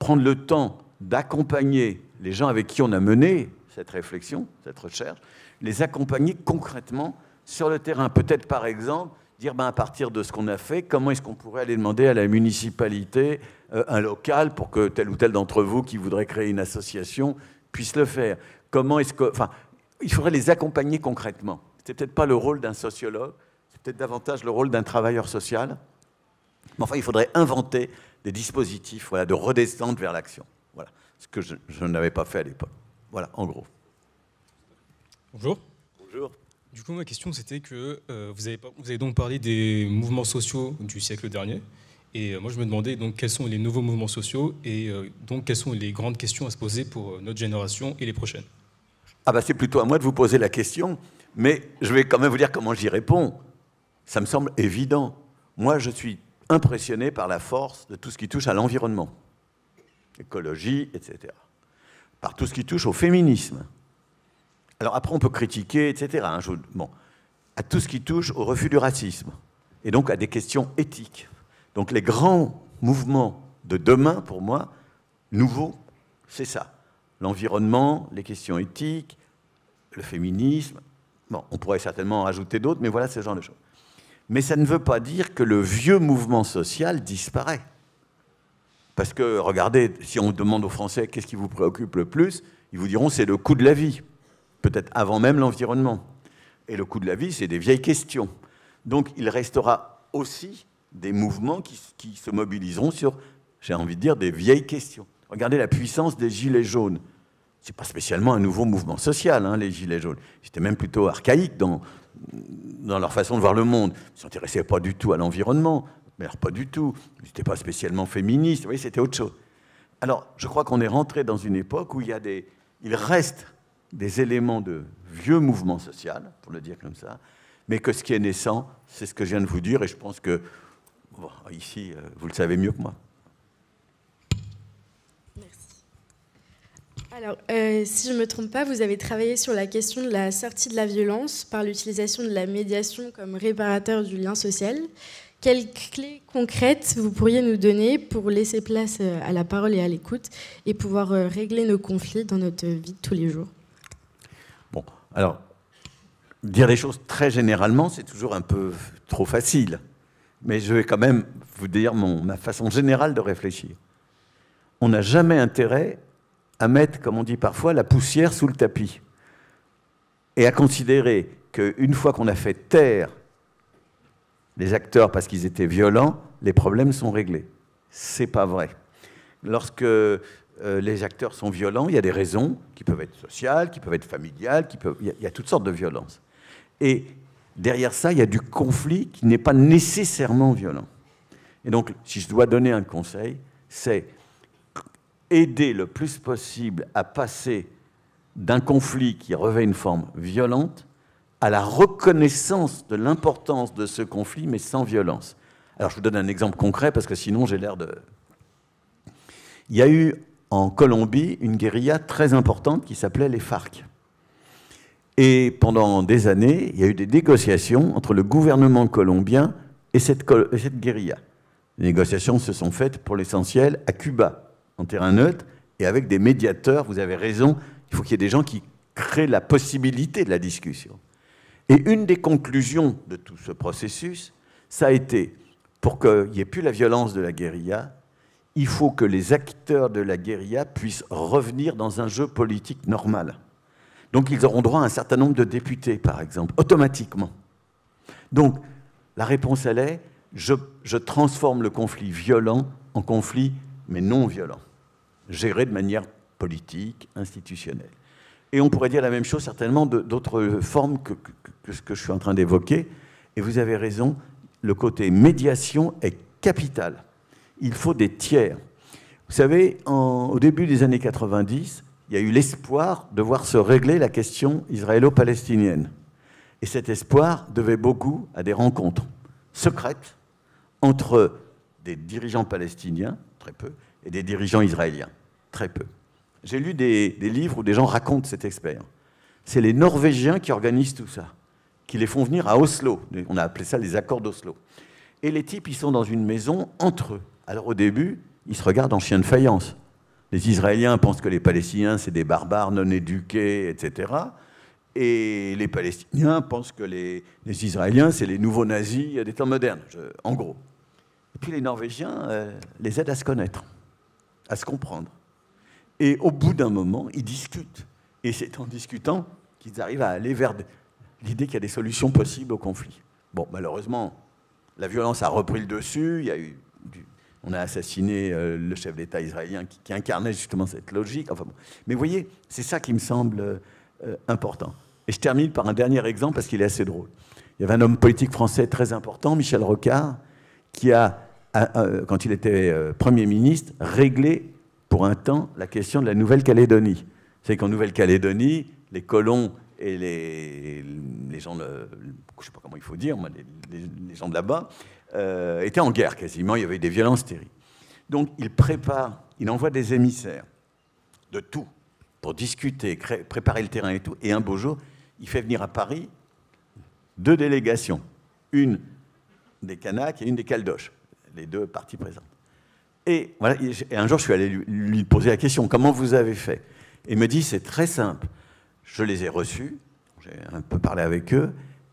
prendre le temps d'accompagner les gens avec qui on a mené cette réflexion, cette recherche, les accompagner concrètement sur le terrain. Peut-être, par exemple, dire ben, à partir de ce qu'on a fait, comment est-ce qu'on pourrait aller demander à la municipalité euh, un local pour que tel ou tel d'entre vous qui voudrait créer une association puisse le faire. Comment est-ce que... Enfin, il faudrait les accompagner concrètement. C'est peut-être pas le rôle d'un sociologue, c'est peut-être davantage le rôle d'un travailleur social. Mais enfin, il faudrait inventer des dispositifs voilà, de redescendre vers l'action. Voilà, ce que je, je n'avais pas fait à l'époque. Voilà, en gros. Bonjour. Bonjour. Du coup, ma question, c'était que euh, vous, avez, vous avez donc parlé des mouvements sociaux du siècle dernier. Et euh, moi, je me demandais donc quels sont les nouveaux mouvements sociaux et euh, donc quelles sont les grandes questions à se poser pour euh, notre génération et les prochaines. Ah bah, c'est plutôt à moi de vous poser la question, mais je vais quand même vous dire comment j'y réponds. Ça me semble évident. Moi, je suis impressionné par la force de tout ce qui touche à l'environnement, écologie, et cetera, par tout ce qui touche au féminisme. Alors après, on peut critiquer, et cetera, hein, je, bon, à tout ce qui touche au refus du racisme, et donc à des questions éthiques. Donc les grands mouvements de demain, pour moi, nouveaux, c'est ça. L'environnement, les questions éthiques, le féminisme. Bon, on pourrait certainement en rajouter d'autres, mais voilà ce genre de choses. Mais ça ne veut pas dire que le vieux mouvement social disparaît. Parce que, regardez, si on demande aux Français qu'est-ce qui vous préoccupe le plus, ils vous diront c'est le coût de la vie, peut-être avant même l'environnement. Et le coût de la vie, c'est des vieilles questions. Donc il restera aussi des mouvements qui, qui se mobiliseront sur, j'ai envie de dire, des vieilles questions. Regardez la puissance des gilets jaunes. Ce n'est pas spécialement un nouveau mouvement social, hein, les gilets jaunes. C'était même plutôt archaïque dans, dans leur façon de voir le monde. Ils ne s'intéressaient pas du tout à l'environnement. Mais alors pas du tout, ils n'étaient pas spécialement féministes, vous voyez, c'était autre chose. Alors, je crois qu'on est rentré dans une époque où il, y a des, il reste des éléments de vieux mouvement social, pour le dire comme ça, mais que ce qui est naissant, c'est ce que je viens de vous dire, et je pense que, bon, ici, vous le savez mieux que moi. Merci. Alors, euh, si je ne me trompe pas, vous avez travaillé sur la question de la sortie de la violence par l'utilisation de la médiation comme réparateur du lien social. Quelles clés concrètes vous pourriez nous donner pour laisser place à la parole et à l'écoute et pouvoir régler nos conflits dans notre vie de tous les jours? Bon, alors, dire les choses très généralement, c'est toujours un peu trop facile. Mais je vais quand même vous dire mon, ma façon générale de réfléchir. On n'a jamais intérêt à mettre, comme on dit parfois, la poussière sous le tapis et à considérer qu'une fois qu'on a fait taire les acteurs parce qu'ils étaient violents, les problèmes sont réglés. C'est pas vrai. Lorsque euh, les acteurs sont violents, il y a des raisons qui peuvent être sociales, qui peuvent être familiales, qui peuvent... il y a, il y a toutes sortes de violences. Et derrière ça, il y a du conflit qui n'est pas nécessairement violent. Et donc, si je dois donner un conseil, c'est aider le plus possible à passer d'un conflit qui revêt une forme violente à la reconnaissance de l'importance de ce conflit, mais sans violence. Alors, je vous donne un exemple concret, parce que sinon, j'ai l'air de... Il y a eu, en Colombie, une guérilla très importante qui s'appelait les FARC. Et pendant des années, il y a eu des négociations entre le gouvernement colombien et cette, et cette guérilla. Les négociations se sont faites, pour l'essentiel, à Cuba, en terrain neutre, et avec des médiateurs. Vous avez raison, il faut qu'il y ait des gens qui créent la possibilité de la discussion. Et une des conclusions de tout ce processus, ça a été, pour qu'il n'y ait plus la violence de la guérilla, il faut que les acteurs de la guérilla puissent revenir dans un jeu politique normal. Donc ils auront droit à un certain nombre de députés, par exemple, automatiquement. Donc la réponse, elle est, je, je transforme le conflit violent en conflit, mais non violent, géré de manière politique, institutionnelle. Et on pourrait dire la même chose certainement d'autres formes que, que, que ce que je suis en train d'évoquer. Et vous avez raison, le côté médiation est capital. Il faut des tiers. Vous savez, en, au début des années quatre-vingt-dix, il y a eu l'espoir de voir se régler la question israélo-palestinienne. Et cet espoir devait beaucoup à des rencontres secrètes entre des dirigeants palestiniens, très peu, et des dirigeants israéliens, très peu. J'ai lu des, des livres où des gens racontent cette expérience. C'est les Norvégiens qui organisent tout ça, qui les font venir à Oslo. On a appelé ça les accords d'Oslo. Et les types, ils sont dans une maison entre eux. Alors au début, ils se regardent en chien de faïence. Les Israéliens pensent que les Palestiniens, c'est des barbares non éduqués, et cetera. Et les Palestiniens pensent que les, les Israéliens, c'est les nouveaux nazis des temps modernes, je, en gros. Et puis les Norvégiens euh, les aident à se connaître, à se comprendre. Et au bout d'un moment, ils discutent. Et c'est en discutant qu'ils arrivent à aller vers l'idée qu'il y a des solutions possibles au conflit. Bon, malheureusement, la violence a repris le dessus, il y a eu... du, on a assassiné le chef d'État israélien qui, qui incarnait justement cette logique. Enfin bon. Mais vous voyez, c'est ça qui me semble euh, important. Et je termine par un dernier exemple parce qu'il est assez drôle. Il y avait un homme politique français très important, Michel Rocard, qui a, a, a quand il était euh, Premier ministre, réglé pour un temps la question de la Nouvelle-Calédonie. C'est qu'en Nouvelle-Calédonie, les colons et les, les gens, de, je ne sais pas comment il faut dire, moi, les, les, les gens de là-bas, Euh, était en guerre quasiment, il y avait des violences terribles. Donc il prépare, il envoie des émissaires de tout pour discuter, créer, préparer le terrain et tout. Et un beau jour, il fait venir à Paris deux délégations, une des Kanaks et une des Caldoches, les deux parties présentes. Et, voilà, et un jour, je suis allé lui, lui poser la question, comment vous avez fait? Et il me dit, c'est très simple. Je les ai reçus, j'ai un peu parlé avec eux,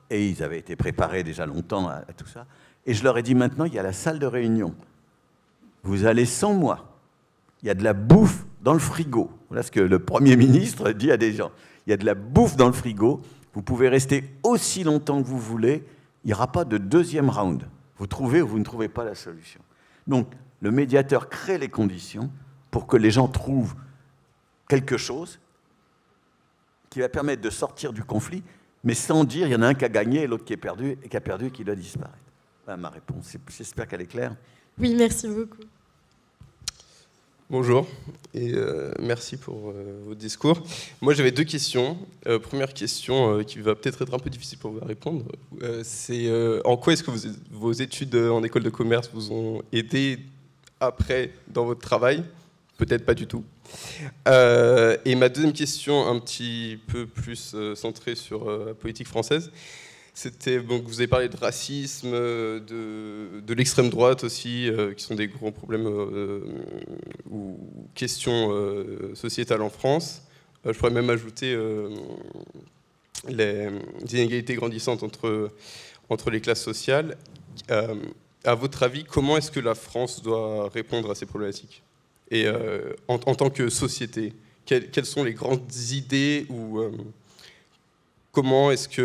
et ils avaient été préparés déjà longtemps à, à tout ça. Et je leur ai dit, maintenant, il y a la salle de réunion. Vous allez sans moi. Il y a de la bouffe dans le frigo. Voilà ce que le Premier ministre dit à des gens. Il y a de la bouffe dans le frigo. Vous pouvez rester aussi longtemps que vous voulez. Il n'y aura pas de deuxième round. Vous trouvez ou vous ne trouvez pas la solution. Donc, le médiateur crée les conditions pour que les gens trouvent quelque chose qui va permettre de sortir du conflit, mais sans dire, il y en a un qui a gagné et l'autre qui est perdu, et qui a perdu et qui doit disparaître. Voilà ma réponse. J'espère qu'elle est claire. Oui, merci beaucoup. Bonjour et euh, merci pour euh, votre discours. Moi, j'avais deux questions. Euh, première question euh, qui va peut-être être un peu difficile pour vous à répondre. Euh, c'est euh, en quoi est-ce que vous, vos études en école de commerce vous ont aidé après dans votre travail? Peut-être pas du tout. Euh, et ma deuxième question, un petit peu plus euh, centrée sur euh, la politique française. C'était, donc, vous avez parlé de racisme, de, de l'extrême droite aussi, euh, qui sont des gros problèmes euh, ou questions euh, sociétales en France. Euh, je pourrais même ajouter euh, les, les inégalités grandissantes entre, entre les classes sociales. Euh, à votre avis, comment est-ce que la France doit répondre à ces problématiques? Et euh, en, en tant que société, quelles, quelles sont les grandes idées ou euh, comment est-ce qu'on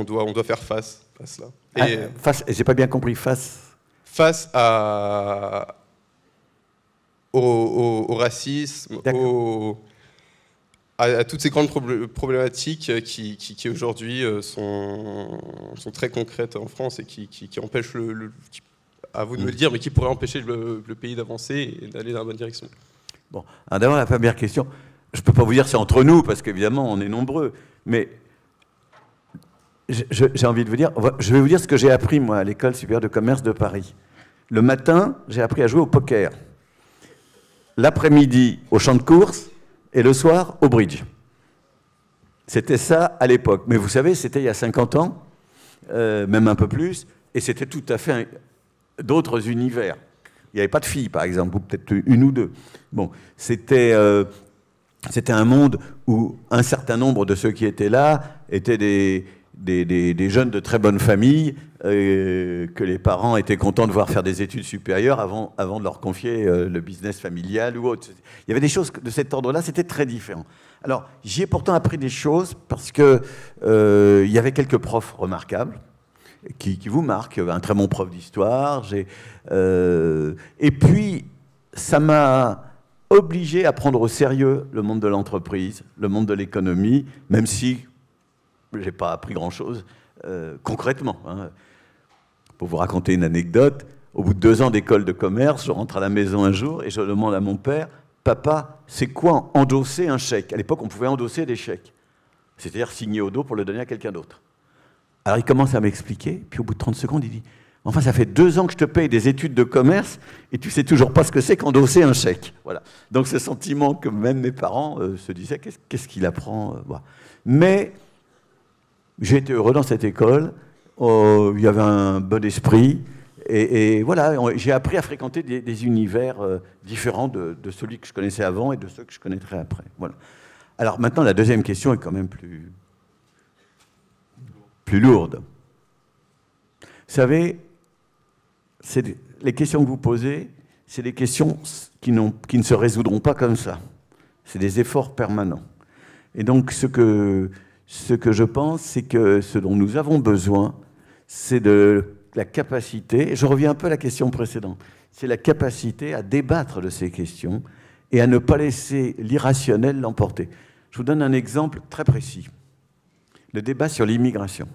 euh, doit, on doit faire face à cela? Ah, face, j'ai pas bien compris, face Face à, au, au, au racisme, au, à, à toutes ces grandes problématiques qui, qui, qui aujourd'hui sont, sont très concrètes en France et qui, qui, qui empêchent le... le qui, à vous de me le dire, mais qui pourrait empêcher le, le pays d'avancer et d'aller dans la bonne direction. Bon, d'abord la première question, je ne peux pas vous dire c'est entre nous, parce qu'évidemment on est nombreux, mais j'ai envie de vous dire, je vais vous dire ce que j'ai appris moi à l'école supérieure de commerce de Paris. Le matin, j'ai appris à jouer au poker, l'après-midi au champ de course, et le soir au bridge. C'était ça à l'époque, mais vous savez, c'était il y a cinquante ans, euh, même un peu plus, et c'était tout à fait... Un, d'autres univers. Il n'y avait pas de filles, par exemple, ou peut-être une ou deux. Bon, c'était euh, c'était un monde où un certain nombre de ceux qui étaient là étaient des, des, des, des jeunes de très bonne famille, euh, que les parents étaient contents de voir faire des études supérieures avant, avant de leur confier euh, le business familial ou autre. Il y avait des choses de cet ordre-là, c'était très différent. Alors, j'y ai pourtant appris des choses parce que euh, il y avait quelques profs remarquables, Qui, qui vous marque, un très bon prof d'histoire. Euh, et puis, ça m'a obligé à prendre au sérieux le monde de l'entreprise, le monde de l'économie, même si je n'ai pas appris grand-chose euh, concrètement. Hein. Pour vous raconter une anecdote, au bout de deux ans d'école de commerce, je rentre à la maison un jour et je demande à mon père, « Papa, c'est quoi endosser un chèque ?» À l'époque, on pouvait endosser des chèques, c'est-à-dire signer au dos pour le donner à quelqu'un d'autre. Alors il commence à m'expliquer, puis au bout de trente secondes, il dit « Enfin, ça fait deux ans que je te paye des études de commerce et tu sais toujours pas ce que c'est qu'endosser un chèque. » Voilà. Donc ce sentiment que même mes parents euh, se disaient « Qu'est-ce qu'il apprend ?» voilà. Mais j'ai été heureux dans cette école, euh, il y avait un bon esprit, et, et voilà, j'ai appris à fréquenter des, des univers euh, différents de, de celui que je connaissais avant et de ceux que je connaîtrai après. Voilà. Alors maintenant, la deuxième question est quand même plus... plus lourde. Vous savez, c'est les questions que vous posez, c'est des questions qui, qui ne se résoudront pas comme ça. C'est des efforts permanents. Et donc, ce que, ce que je pense, c'est que ce dont nous avons besoin, c'est de la capacité, et je reviens un peu à la question précédente, c'est la capacité à débattre de ces questions et à ne pas laisser l'irrationnel l'emporter. Je vous donne un exemple très précis. Le débat sur l'immigration,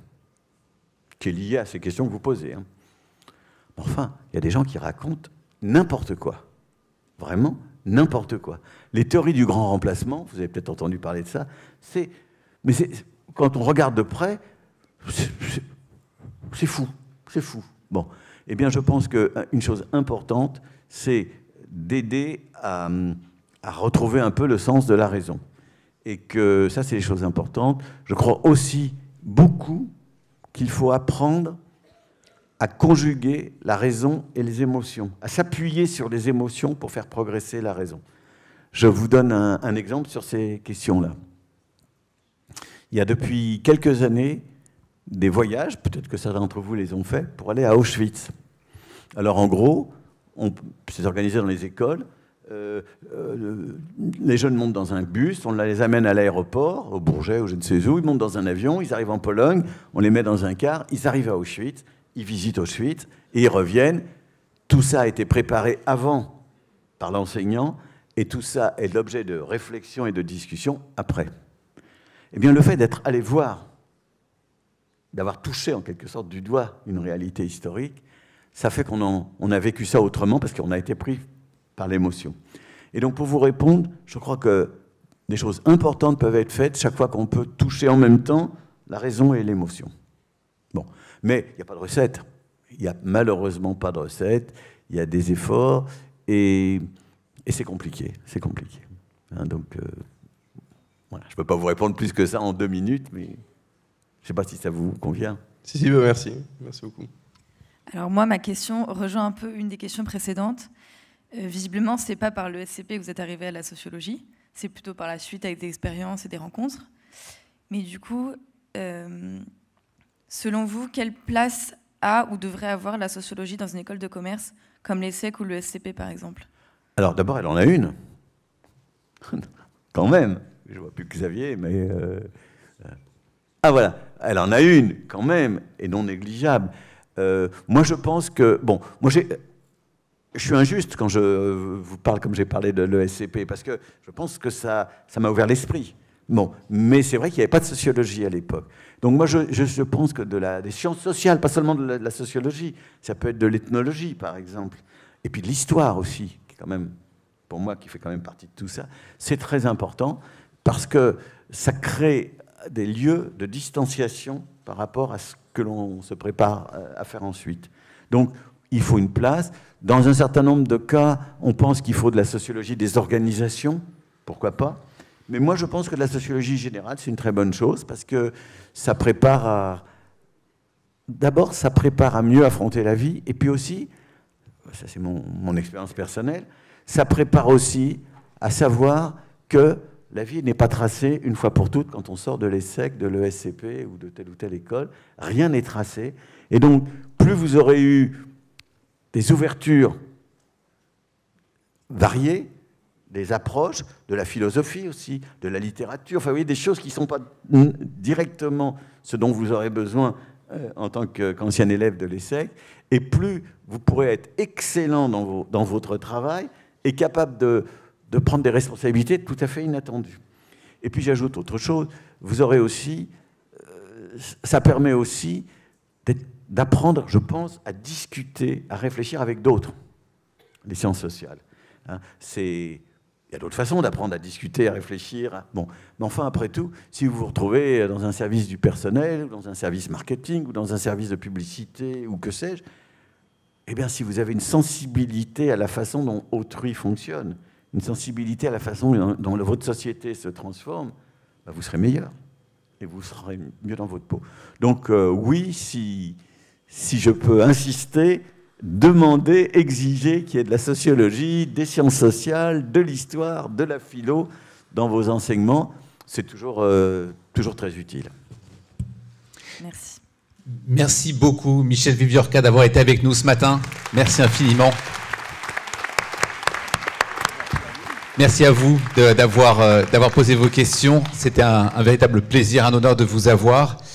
qui est lié à ces questions que vous posez. Hein. Enfin, il y a des gens qui racontent n'importe quoi. Vraiment, n'importe quoi. Les théories du grand remplacement, vous avez peut-être entendu parler de ça, c'est... Mais quand on regarde de près, c'est fou, c'est fou. Bon, eh bien, je pense qu'une chose importante, c'est d'aider à, à retrouver un peu le sens de la raison. Et que ça, c'est des choses importantes. Je crois aussi beaucoup qu'il faut apprendre à conjuguer la raison et les émotions, à s'appuyer sur les émotions pour faire progresser la raison. Je vous donne un, un exemple sur ces questions-là. Il y a depuis quelques années des voyages, peut-être que certains d'entre vous les ont faits, pour aller à Auschwitz. Alors en gros, on s'est organisé dans les écoles. Euh, euh, les jeunes montent dans un bus, on les amène à l'aéroport, au Bourget ou je ne sais où, ils montent dans un avion, ils arrivent en Pologne, on les met dans un car, ils arrivent à Auschwitz, ils visitent Auschwitz et ils reviennent. Tout ça a été préparé avant par l'enseignant et tout ça est l'objet de réflexion et de discussion après. Eh bien, le fait d'être allé voir, d'avoir touché en quelque sorte du doigt une réalité historique, ça fait qu'on en, on a vécu ça autrement parce qu'on a été pris par l'émotion. Et donc, pour vous répondre, je crois que des choses importantes peuvent être faites chaque fois qu'on peut toucher en même temps la raison et l'émotion. Bon, mais il n'y a pas de recette. Il n'y a malheureusement pas de recette. Il y a des efforts et, et c'est compliqué. C'est compliqué. Hein, donc, euh, voilà. Je ne peux pas vous répondre plus que ça en deux minutes, mais je ne sais pas si ça vous convient. Si, si, ben merci. Merci beaucoup. Alors, moi, ma question rejoint un peu une des questions précédentes. Visiblement, ce n'est pas par le S C P que vous êtes arrivé à la sociologie, c'est plutôt par la suite avec des expériences et des rencontres. Mais du coup, euh, selon vous, quelle place a ou devrait avoir la sociologie dans une école de commerce, comme l'ESSEC ou le S C P par exemple? Alors d'abord, elle en a une. quand même. Je vois plus Xavier, mais... Euh... Ah voilà, elle en a une, quand même, et non négligeable. Euh, moi, je pense que... Bon, moi, j'ai... Je suis injuste quand je vous parle comme j'ai parlé de l'E S C P, parce que je pense que ça ça m'a ouvert l'esprit. Bon, mais c'est vrai qu'il n'y avait pas de sociologie à l'époque. Donc moi, je, je, je pense que de la, des sciences sociales, pas seulement de la, de la sociologie, ça peut être de l'ethnologie, par exemple, et puis de l'histoire aussi, qui est quand même, pour moi, qui fait quand même partie de tout ça. C'est très important, parce que ça crée des lieux de distanciation par rapport à ce que l'on se prépare à faire ensuite. Donc, il faut une place. Dans un certain nombre de cas, on pense qu'il faut de la sociologie des organisations, pourquoi pas. Mais moi, je pense que de la sociologie générale, c'est une très bonne chose, parce que ça prépare à... D'abord, ça prépare à mieux affronter la vie, et puis aussi, ça c'est mon, mon expérience personnelle, ça prépare aussi à savoir que la vie n'est pas tracée une fois pour toutes quand on sort de l'ESSEC, de l'E S C P ou de telle ou telle école. Rien n'est tracé. Et donc, plus vous aurez eu... des ouvertures variées, des approches, de la philosophie aussi, de la littérature, enfin vous voyez, des choses qui ne sont pas directement ce dont vous aurez besoin euh, en tant qu'ancien élève de l'ESSEC, et plus vous pourrez être excellent dans, vos, dans votre travail et capable de, de prendre des responsabilités tout à fait inattendues. Et puis j'ajoute autre chose, vous aurez aussi, euh, ça permet aussi d'être d'apprendre, je pense, à discuter, à réfléchir avec d'autres, les sciences sociales. Hein, c'est... Il y a d'autres façons d'apprendre à discuter, à réfléchir. À... Bon. Mais enfin, après tout, si vous vous retrouvez dans un service du personnel, ou dans un service marketing, ou dans un service de publicité, ou que sais-je, eh bien, si vous avez une sensibilité à la façon dont autrui fonctionne, une sensibilité à la façon dont votre société se transforme, ben vous serez meilleur, et vous serez mieux dans votre peau. Donc, euh, oui, si... si je peux insister, demander, exiger qu'il y ait de la sociologie, des sciences sociales, de l'histoire, de la philo dans vos enseignements, c'est toujours, euh, toujours très utile. Merci. Merci beaucoup, Michel Wieviorka, d'avoir été avec nous ce matin. Merci infiniment. Merci à vous d'avoir euh, d'avoir posé vos questions. C'était un, un véritable plaisir, un honneur de vous avoir.